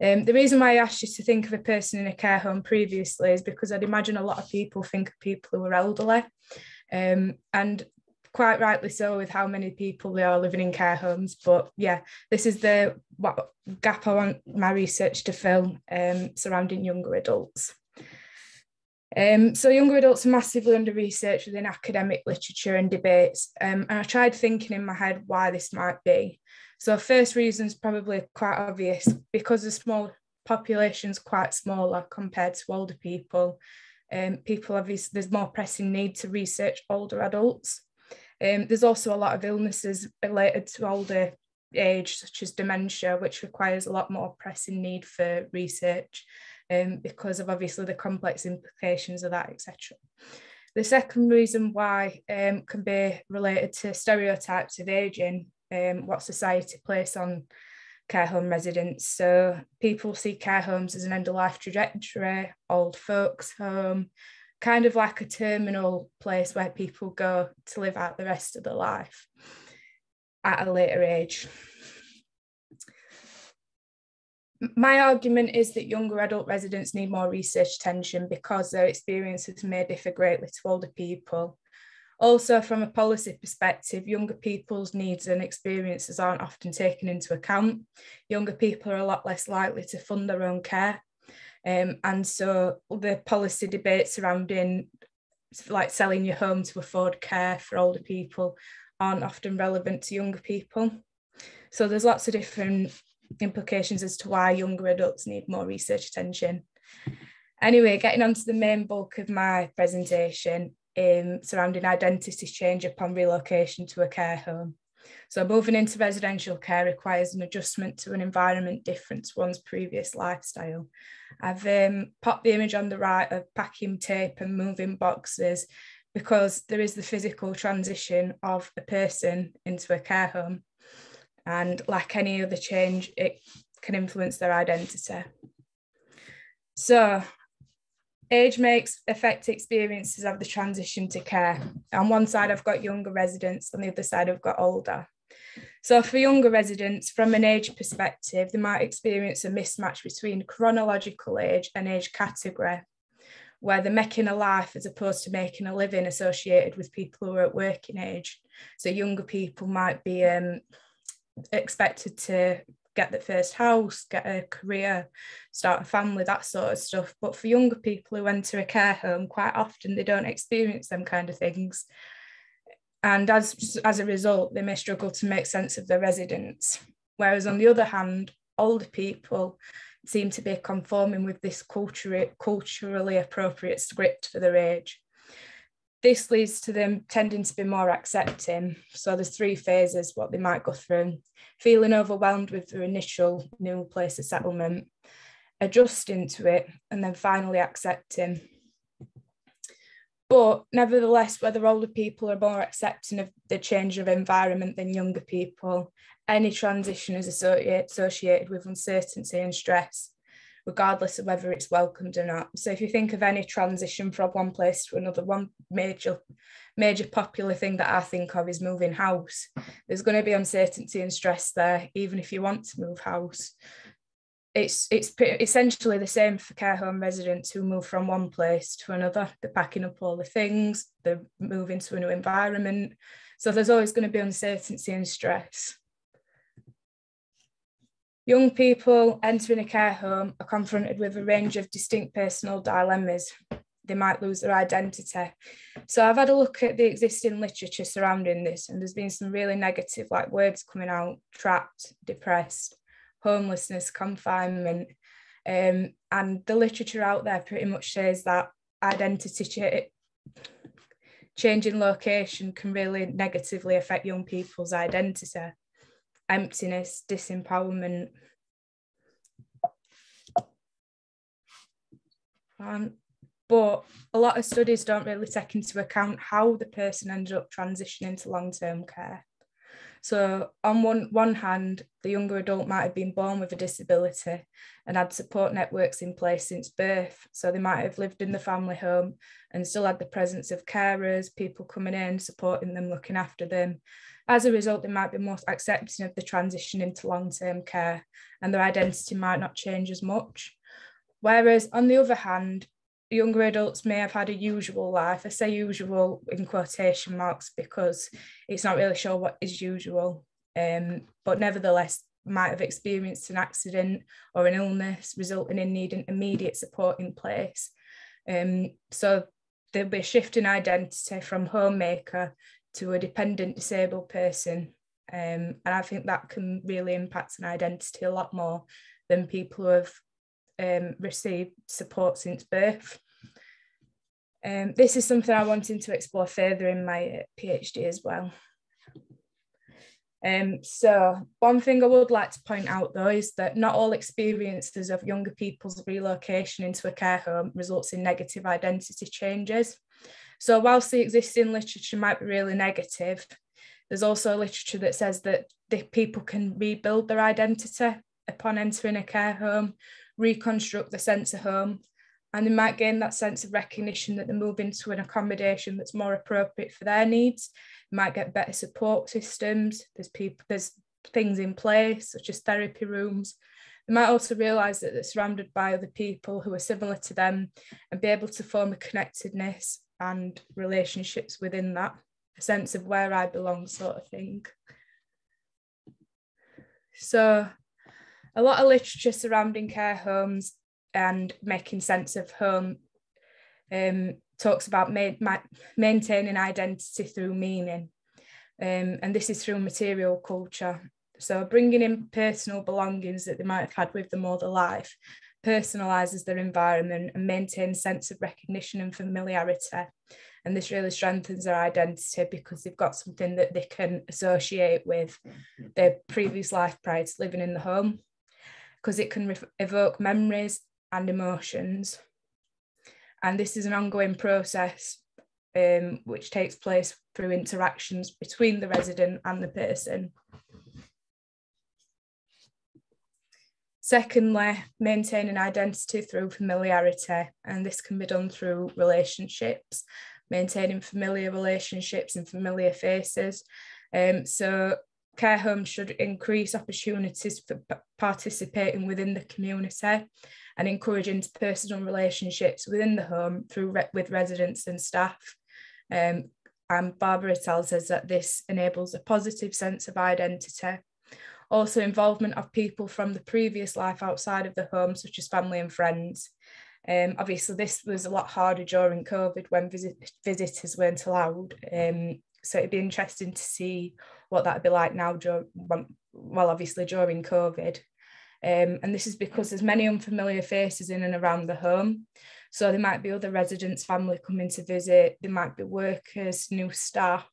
The reason why I asked you to think of a person in a care home previously is because I'd imagine a lot of people think of people who are elderly, and quite rightly so with how many people there are living in care homes. But yeah, this is the gap I want my research to fill, surrounding younger adults. So younger adults are massively under-researched within academic literature and debates, and I tried thinking in my head why this might be. So first reason's probably quite obvious, because the small population's quite smaller compared to older people. People obviously, there's more pressing need to research older adults. There's also a lot of illnesses related to older age, such as dementia, which requires a lot more pressing need for research, because of obviously the complex implications of that, etc. The second reason why can be related to stereotypes of ageing, what society places on care home residents. So people see care homes as an end-of-life trajectory, old folks home, kind of like a terminal place where people go to live out the rest of their life at a later age. My argument is that younger adult residents need more research attention because their experiences may differ greatly to older people. Also, from a policy perspective, younger people's needs and experiences aren't often taken into account. Younger people are a lot less likely to fund their own care. And so the policy debate surrounding like selling your home to afford care for older people aren't often relevant to younger people. So there's lots of different implications as to why younger adults need more research attention. Anyway, getting on to the main bulk of my presentation, surrounding identity change upon relocation to a care home. So moving into residential care requires an adjustment to an environment different to one's previous lifestyle. I've popped the image on the right of packing tape and moving boxes, because there is the physical transition of a person into a care home. And like any other change, it can influence their identity. So age makes affect experiences of the transition to care. On one side, I've got younger residents, on the other side, I've got older. So for younger residents, from an age perspective, they might experience a mismatch between chronological age and age category, where they're making a life as opposed to making a living associated with people who are at working age. So younger people might be expected to get the first house, get a career, start a family, that sort of stuff. But for younger people who enter a care home, quite often they don't experience them kind of things. And as a result, they may struggle to make sense of their residence. Whereas on the other hand, older people seem to be conforming with this culturally appropriate script for their age. This leads to them tending to be more accepting. So there's three phases what they might go through: feeling overwhelmed with their initial new place of settlement, adjusting to it, and then finally accepting. But nevertheless, whether older people are more accepting of the change of environment than younger people, any transition is associated with uncertainty and stress, regardless of whether it's welcomed or not. So if you think of any transition from one place to another, one major popular thing that I think of is moving house. There's going to be uncertainty and stress there, even if you want to move house. It's essentially the same for care home residents who move from one place to another. They're packing up all the things, they're moving to a new environment. So there's always going to be uncertainty and stress. Young people entering a care home are confronted with a range of distinct personal dilemmas. They might lose their identity. So I've had a look at the existing literature surrounding this, and there's been some really negative words coming out: trapped, depressed, homelessness, confinement, and the literature out there pretty much says that identity changing location can really negatively affect young people's identity, emptiness, disempowerment. But a lot of studies don't really take into account how the person ended up transitioning to long-term care. So on one hand, the younger adult might have been born with a disability and had support networks in place since birth. So they might have lived in the family home and still had the presence of carers, people coming in, supporting them, looking after them. As a result, they might be more accepting of the transition into long-term care, and their identity might not change as much. Whereas on the other hand, younger adults may have had a usual life. I say usual in quotation marks because it's not really sure what is usual, but nevertheless might have experienced an accident or an illness resulting in needing immediate support in place. So there'll be a shift in identity from homemaker to a dependent disabled person, and I think that can really impact an identity a lot more than people who have received support since birth. This is something I wanted to explore further in my PhD as well. So one thing I would like to point out though is that not all experiences of younger people's relocation into a care home results in negative identity changes. So whilst the existing literature might be really negative, there's also literature that says that the people can rebuild their identity upon entering a care home, reconstruct the sense of home, and they might gain that sense of recognition that they're moving to an accommodation that's more appropriate for their needs. They might get better support systems. There's things in place, such as therapy rooms. They might also realise that they're surrounded by other people who are similar to them and be able to form a connectedness and relationships within that, a sense of where I belong sort of thing. So a lot of literature surrounding care homes and making sense of home talks about maintaining identity through meaning, and this is through material culture. So bringing in personal belongings that they might have had with them all their life personalises their environment and maintains a sense of recognition and familiarity. And this really strengthens their identity because they've got something that they can associate with their previous life prior to living in the home, because it can evoke memories and emotions. And this is an ongoing process which takes place through interactions between the resident and the person. Secondly, maintaining identity through familiarity, and this can be done through relationships, maintaining familiar relationships and familiar faces. So care homes should increase opportunities for participating within the community and encourage interpersonal relationships within the home through with residents and staff. And Barbara tells us that this enables a positive sense of identity. Also, involvement of people from the previous life outside of the home, such as family and friends. Obviously, this was a lot harder during COVID when visitors weren't allowed. So it'd be interesting to see what that'd be like now, well, obviously during COVID. And this is because there's many unfamiliar faces in and around the home. So there might be other residents, family coming to visit, there might be workers, new staff,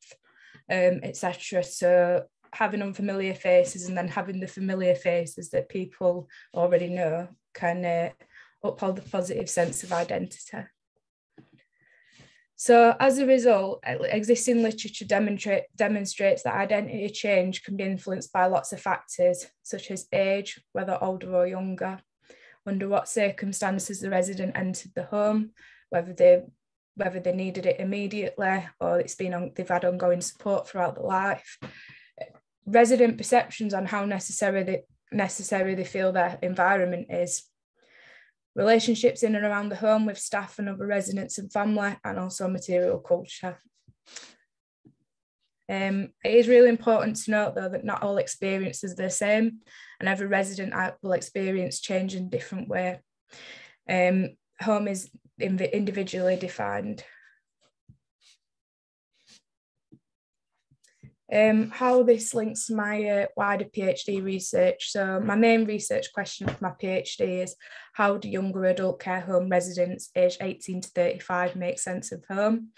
etc. So having unfamiliar faces and then having the familiar faces that people already know can uphold the positive sense of identity. So as a result, existing literature demonstrates that identity change can be influenced by lots of factors, such as age, whether older or younger, under what circumstances the resident entered the home, whether they needed it immediately or they've had ongoing support throughout their life. Resident perceptions on how necessary they feel their environment is. Relationships in and around the home with staff and other residents and family, and also material culture. It is really important to note, though, that not all experiences are the same, and every resident will experience change in a different way. Home is individually defined. How this links to my wider PhD research. So my main research question for my PhD is, how do younger adult care home residents aged 18 to 35 make sense of home?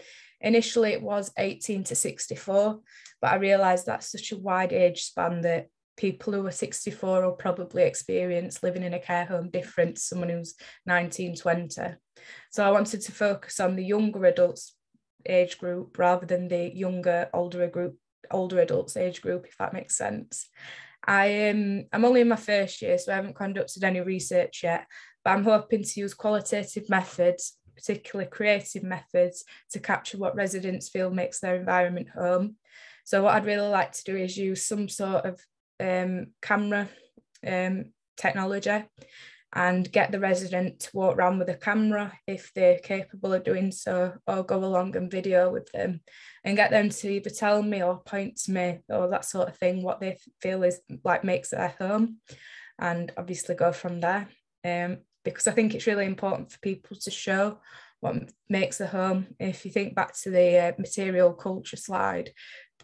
Initially it was 18 to 64, but I realised that's such a wide age span that people who are 64 will probably experience living in a care home different to someone who's 19, 20. So I wanted to focus on the younger adults age group rather than the younger, older adults age group, if that makes sense. I'm only in my first year, so I haven't conducted any research yet, but I'm hoping to use qualitative methods, particularly creative methods, to capture what residents feel makes their environment home. So what I'd really like to do is use some sort of camera technology and get the resident to walk around with a camera if they're capable of doing so, or go along and video with them and get them to either tell me or point to me or that sort of thing, what they feel is like makes their home, and obviously go from there. Because I think it's really important for people to show what makes a home. If you think back to the material culture slide,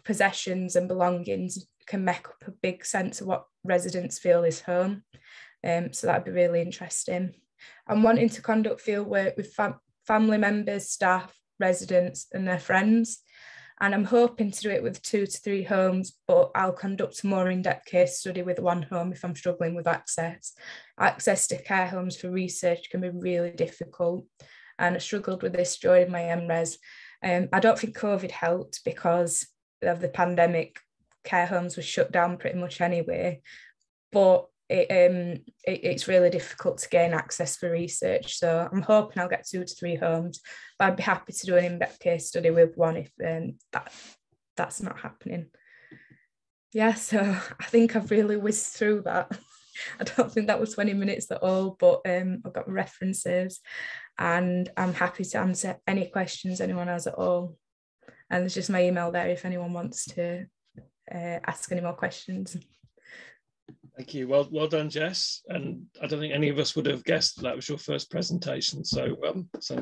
possessions and belongings can make up a big sense of what residents feel is home. So that'd be really interesting. I'm wanting to conduct field work with family members, staff, residents and their friends. And I'm hoping to do it with 2 to 3 homes, but I'll conduct a more in-depth case study with one home if I'm struggling with access. Access to care homes for research can be really difficult, and I struggled with this during my MRes. I don't think COVID helped because of the pandemic. Care homes were shut down pretty much anyway, but it's really difficult to gain access for research. So I'm hoping I'll get 2 to 3 homes, but I'd be happy to do an in-depth case study with one if that's not happening. Yeah, so I think I've really whizzed through that. I don't think that was 20 minutes at all, but I've got references and I'm happy to answer any questions anyone has at all. And there's just my email there if anyone wants to ask any more questions. Thank you. Well done, Jess. And I don't think any of us would have guessed that was your first presentation. So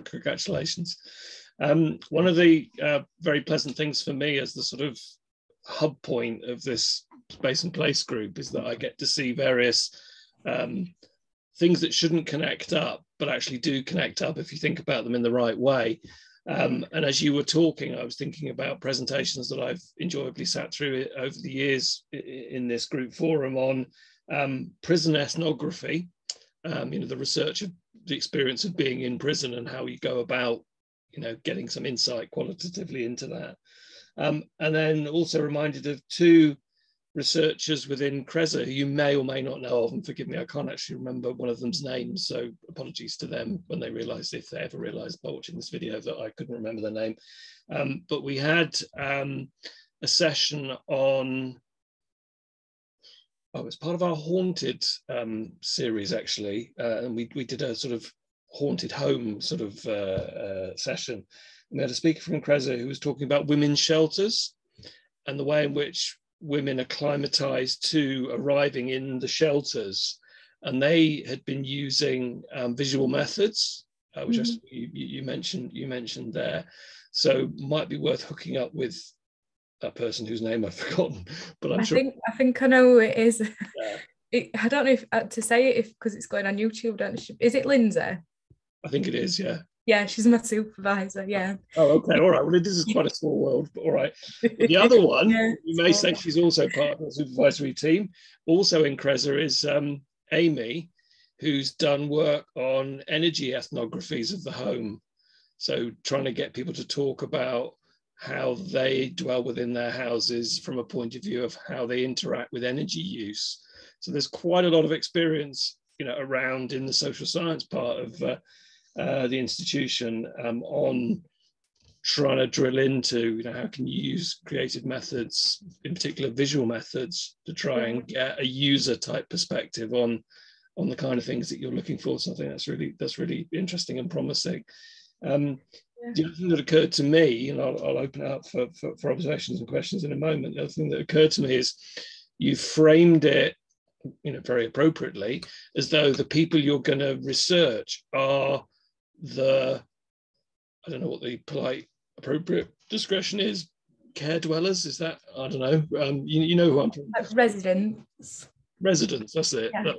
congratulations. One of the very pleasant things for me as the sort of hub point of this Space and Place group is that I get to see various things that shouldn't connect up, but actually do connect up if you think about them in the right way. And as you were talking, I was thinking about presentations that I've enjoyably sat through over the years in this group forum on prison ethnography, you know, the research of the experience of being in prison and how you go about, you know, getting some insight qualitatively into that. And then also reminded of 2 researchers within CRESA who you may or may not know of, and forgive me, I can't actually remember one of them's name, so apologies to them when they realised, if they ever realised by watching this video, that I couldn't remember their name. But we had a session on, it's part of our Haunted series actually, and we did a sort of haunted home sort of session. And we had a speaker from CRESA who was talking about women's shelters and the way in which women acclimatized to arriving in the shelters, and they had been using visual methods, which you mentioned there, so might be worth hooking up with a person whose name I've forgotten, but I think I know who it is. I don't know if to say it, because it's going on YouTube. Is it Lindsay? I think it is, yeah. Yeah, she's my supervisor, yeah. Oh, okay, all right. Well, this is quite a small world, but all right. But the other one, yeah, you may say she's also part of the supervisory team, also in CRESA, is Amy, who's done work on energy ethnographies of the home. So trying to get people to talk about how they dwell within their houses from a point of view of how they interact with energy use. So there's quite a lot of experience, you know, around in the social science part of the institution on trying to drill into, you know, how can you use creative methods, in particular visual methods, to try and get a user type perspective on the kind of things that you're looking for. So I think that's really interesting and promising. The other thing that occurred to me, and I'll open it up for observations and questions in a moment. The other thing that occurred to me is you framed it, you know, very appropriately, as though the people you're going to research are the, I don't know what the polite, appropriate discretion is, care dwellers, is that, I don't know, you know who I'm talking about. Residents. Residents, that's it. Yeah.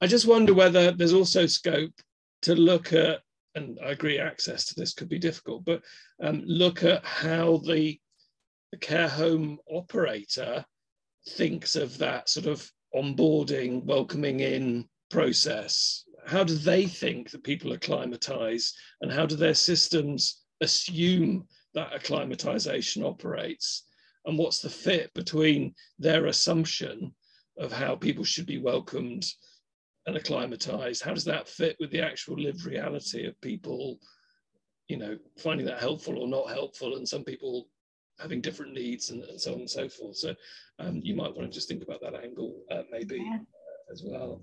I just wonder whether there's also scope to look at, and I agree access to this could be difficult, but look at how the care home operator thinks of that sort of onboarding, welcoming in process. How do they think that people acclimatise, and how do their systems assume that acclimatisation operates? And what's the fit between their assumption of how people should be welcomed and acclimatized? How does that fit with the actual lived reality of people, you know, finding that helpful or not helpful, and some people having different needs and so on and so forth. So you might want to just think about that angle as well.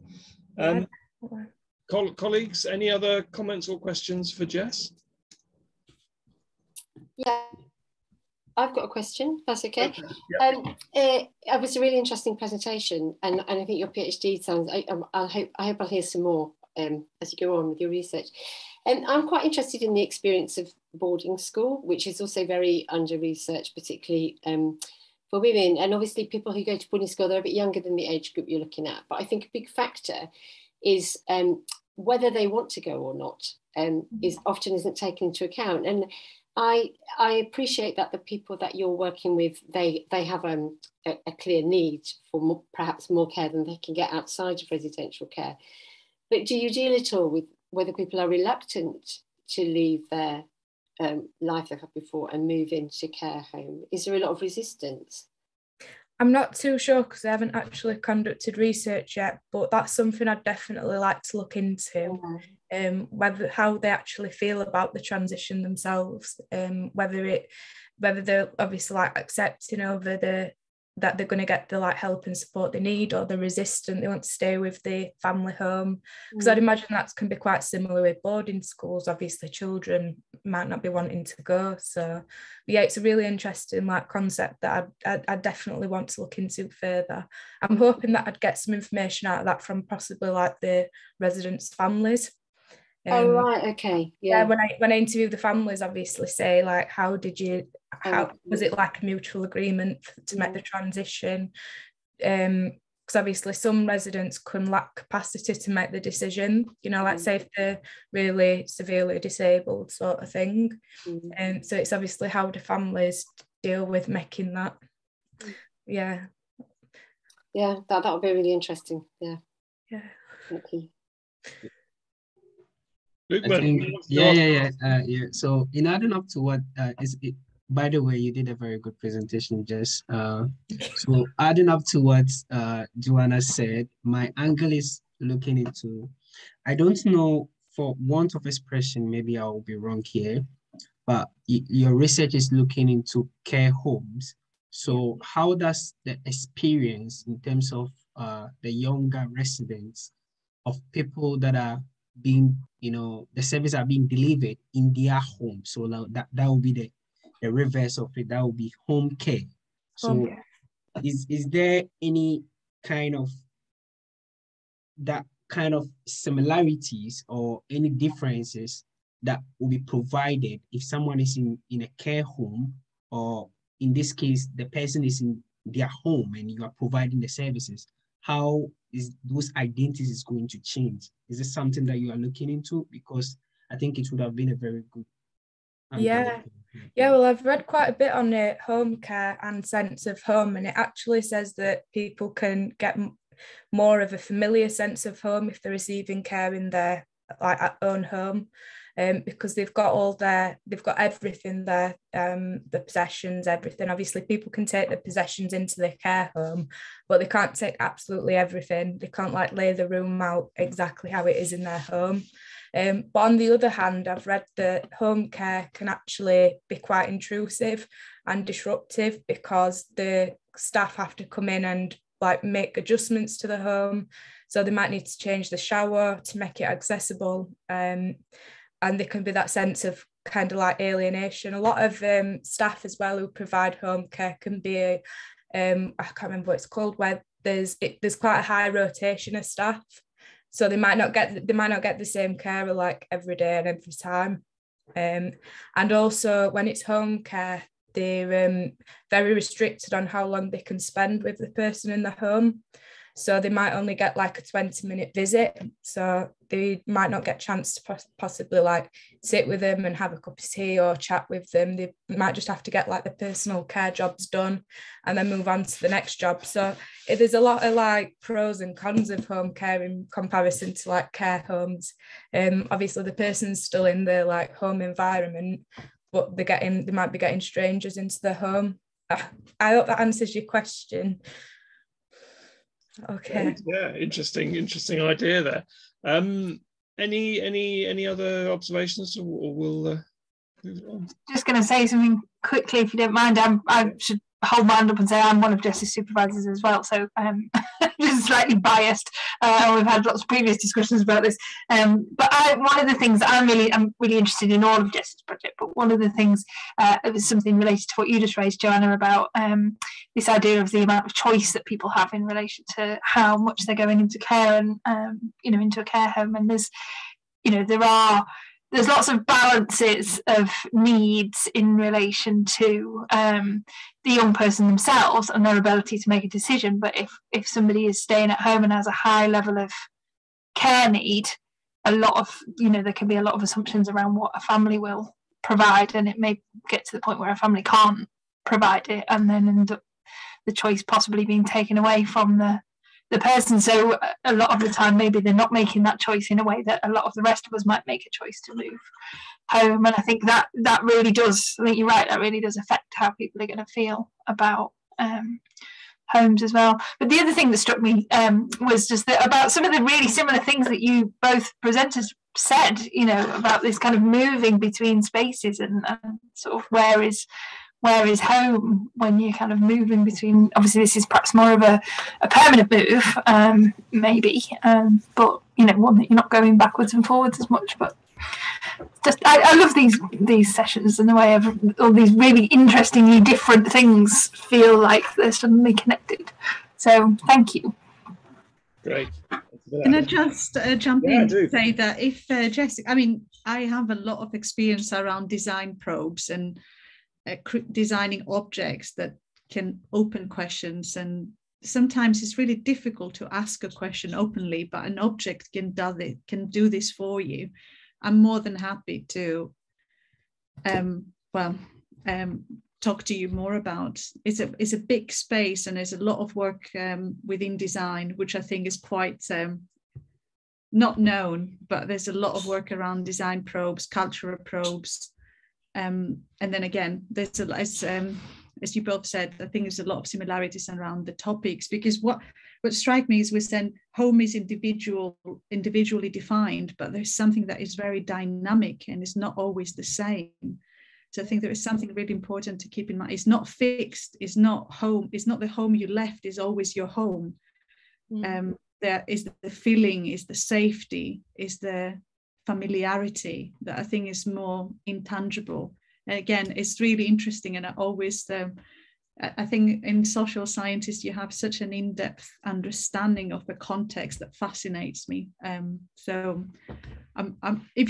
Colleagues, any other comments or questions for Jess? Yeah. I've got a question, if that's okay. Yeah. It was a really interesting presentation, and I think your PhD sounds, I hope I'll hear some more as you go on with your research. And I'm quite interested in the experience of boarding school, which is also very under-researched, particularly for women. And obviously people who go to boarding school, they're a bit younger than the age group you're looking at. But I think a big factor is whether they want to go or not often isn't taken into account. And I appreciate that the people that you're working with, they have a clear need for more, perhaps more care than they can get outside of residential care. But do you deal at all with whether people are reluctant to leave their life they've had before and move into care home? Is there a lot of resistance? I'm not too sure, because I haven't actually conducted research yet, but that's something I'd definitely like to look into. Yeah. How they actually feel about the transition themselves, whether they're obviously like accepting over that they're going to get the like help and support they need, or they're resistant, they want to stay with the family home, because I'd imagine that can be quite similar with boarding schools. Obviously children might not be wanting to go, so yeah, it's a really interesting like concept that I definitely want to look into further. I'm hoping that I'd get some information out of that from possibly like the residents' families. Oh right, okay, yeah. When I interview the families, obviously say like, how was it like a mutual agreement to make the transition? Because obviously some residents can lack capacity to make the decision, you know, like say if they're really severely disabled sort of thing. So it's obviously how do families deal with making that? Yeah. Yeah, that would be really interesting. Yeah. Yeah. Thank you. So in adding up to what by the way, you did a very good presentation, Jess. So adding up to what Joanna said, my angle is looking into, I don't know, for want of expression, maybe I will be wrong here, but your research is looking into care homes. So how does the experience in terms of the younger residents, of people that are being, you know, the service are being delivered in their home. So that will be the reverse of it. That will be home care. So is there any kind of that kind of similarities or any differences that will be provided if someone is in a care home, or in this case, the person is in their home and you are providing the services? how is those identities going to change? Is this something that you are looking into? Because I think it would have been a very good. Yeah, well, I've read quite a bit on it, home care and sense of home, and it actually says that people can get more of a familiar sense of home if they're receiving care in their own home, because they've got everything there, the possessions, everything. Obviously, people can take the possessions into their care home, but they can't take absolutely everything. They can't lay the room out exactly how it is in their home. But on the other hand, I've read that home care can actually be quite intrusive and disruptive, because the staff have to come in and make adjustments to the home. So they might need to change the shower to make it accessible. And there can be that sense of alienation. A lot of staff as well who provide home care can be, I can't remember what it's called, where there's quite a high rotation of staff. So they might not get the same carer every day and every time. And also when it's home care, they're very restricted on how long they can spend with the person in the home. So they might only get a 20-minute visit. So they might not get a chance to possibly sit with them and have a cup of tea or chat with them. They might just have to get the personal care jobs done and then move on to the next job. So there's a lot of pros and cons of home care in comparison to care homes. Obviously the person's still in their home environment, but they might be getting strangers into the home. I hope that answers your question. Okay. Yeah, interesting idea there. Any other observations, or we'll move on? Just going to say something quickly, if you don't mind. I should hold my hand up and say I'm one of Jess's supervisors as well, so I'm just slightly biased. We've had lots of previous discussions about this, but one of the things that I'm really interested in all of Jess's project, but one of the things it was something related to what you just raised, Joanna, about this idea of the amount of choice that people have in relation to how much they're going into care and into a care home. And there's lots of balances of needs in relation to the young person themselves and their ability to make a decision. But if somebody is staying at home and has a high level of care need, there can be a lot of assumptions around what a family will provide, and it may get to the point where a family can't provide it, and then end up the choice possibly being taken away from the person. So a lot of the time maybe they're not making that choice in a way that a lot of the rest of us might make a choice to move home. And I think that really does, I think you're right, that really does affect how people are going to feel about homes as well. But the other thing that struck me was just that about some of the really similar things that you both presenters said, about this kind of moving between spaces and sort of where is home when you're kind of moving between. Obviously this is perhaps more of a permanent move, but one that you're not going backwards and forwards as much. But just I love these sessions and the way all these really interestingly different things feel like they're suddenly connected, so thank you. Great. Can I just jump in to say that if Jessica, I have a lot of experience around design probes and designing objects that can open questions, and sometimes it's really difficult to ask a question openly, but an object can do this for you. I'm more than happy to talk to you more about. It's a big space, and there's a lot of work within design, which I think is quite not known, but there's a lot of work around design probes, cultural probes. And then again, there's as you both said, I think there's a lot of similarities around the topics, because what strikes me is we said home is individually defined, but there's something that is very dynamic and is not always the same. So I think there is something really important to keep in mind. It's not fixed. It's not home. It's not the home you left. It's always your home. Mm-hmm. There is the feeling, is the safety, is the familiarity that I think is more intangible. And again, it's really interesting, and I always I think in social sciences you have such an in-depth understanding of the context that fascinates me. So both of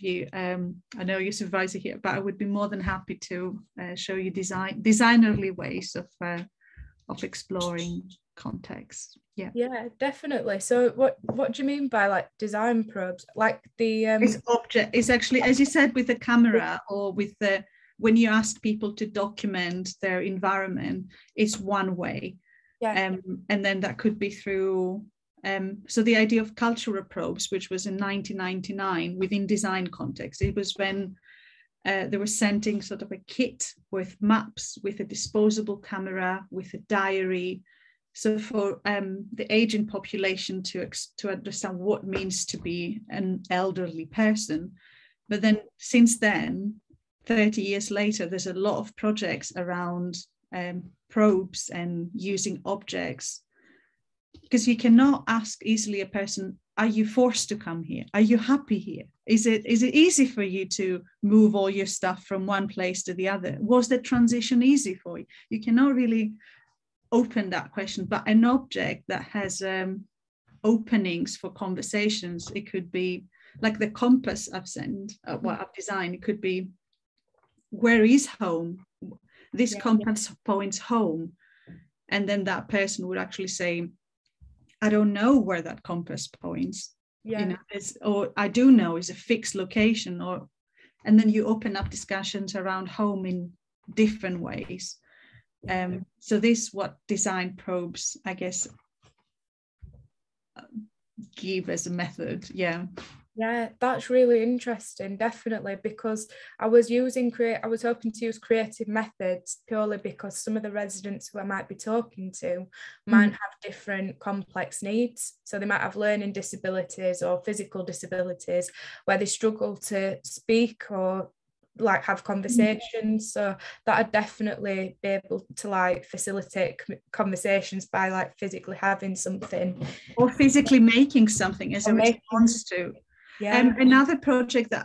you, I know you're supervisor here, but I would be more than happy to show you designerly ways of exploring context. Yeah, definitely. So what do you mean by like design probes? Like the it's actually, as you said, with the camera or with the, when you ask people to document their environment, it's one way. Yeah. And then that could be through so the idea of cultural probes, which was in 1999 within design context, it was when they were sending sort of a kit with maps, with a disposable camera, with a diary. So for the aging population to understand what it means to be an elderly person. But then since then, 30 years later, there's a lot of projects around probes and using objects. Because you cannot ask easily a person, are you forced to come here? Are you happy here? Is it easy for you to move all your stuff from one place to the other? Was the transition easy for you? You cannot really open that question, but an object that has openings for conversations, it could be like the compass I've designed, it could be, where is home? This compass points home. And then that person would actually say, I don't know where that compass points, you know, or I do know it's a fixed location, or, and then you open up discussions around home in different ways. So this, what design probes, I guess, give as a method. Yeah, that's really interesting, definitely, because I was hoping to use creative methods purely because some of the residents who I might be talking to might have different complex needs. So they might have learning disabilities or physical disabilities where they struggle to speak or like have conversations. So that I'd definitely be able to like facilitate conversations by like physically having something. Or physically making something as a response to. Yeah. Another project that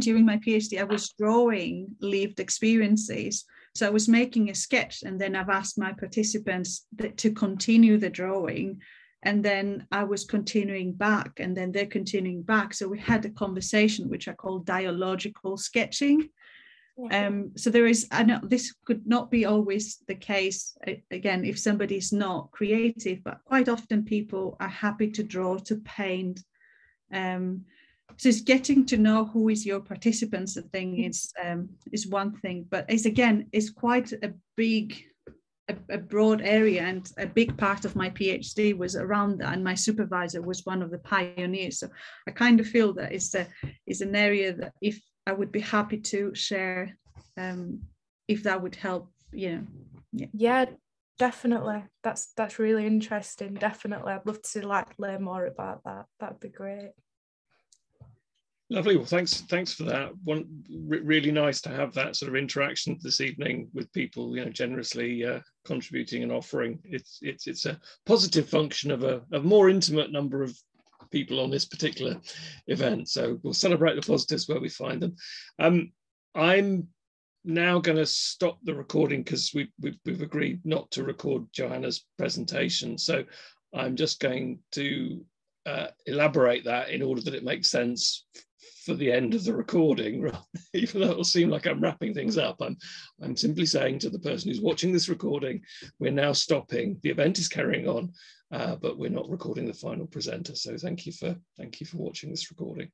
during my PhD, I was drawing lived experiences. So I was making a sketch and then I've asked my participants to continue the drawing. And then I was continuing back and then they're continuing back. So we had a conversation, which I call dialogical sketching. Yeah. So there is, I know this could not be always the case, again, if somebody's not creative, but quite often people are happy to draw, to paint. So it's getting to know who is your participants. The thing is one thing, but it's quite a big, a broad area, and a big part of my PhD was around that. And my supervisor was one of the pioneers. So I kind of feel that it's an area that if I would be happy to share, if that would help, you know. Yeah, definitely. That's really interesting. Definitely. I'd love to like learn more about that. That'd be great. Lovely. Well, thanks for that. Really nice to have that sort of interaction this evening with people, you know, generously contributing and offering. It's a positive function of a more intimate number of people on this particular event. So we'll celebrate the positives where we find them. I'm now going to stop the recording because we've agreed not to record Johanna's presentation. So I'm just going to elaborate that in order that it makes sense for the end of the recording. Even though it'll seem like I'm wrapping things up, I'm simply saying to the person who's watching this recording, we're now stopping. The event is carrying on, but we're not recording the final presenter. So thank you for watching this recording.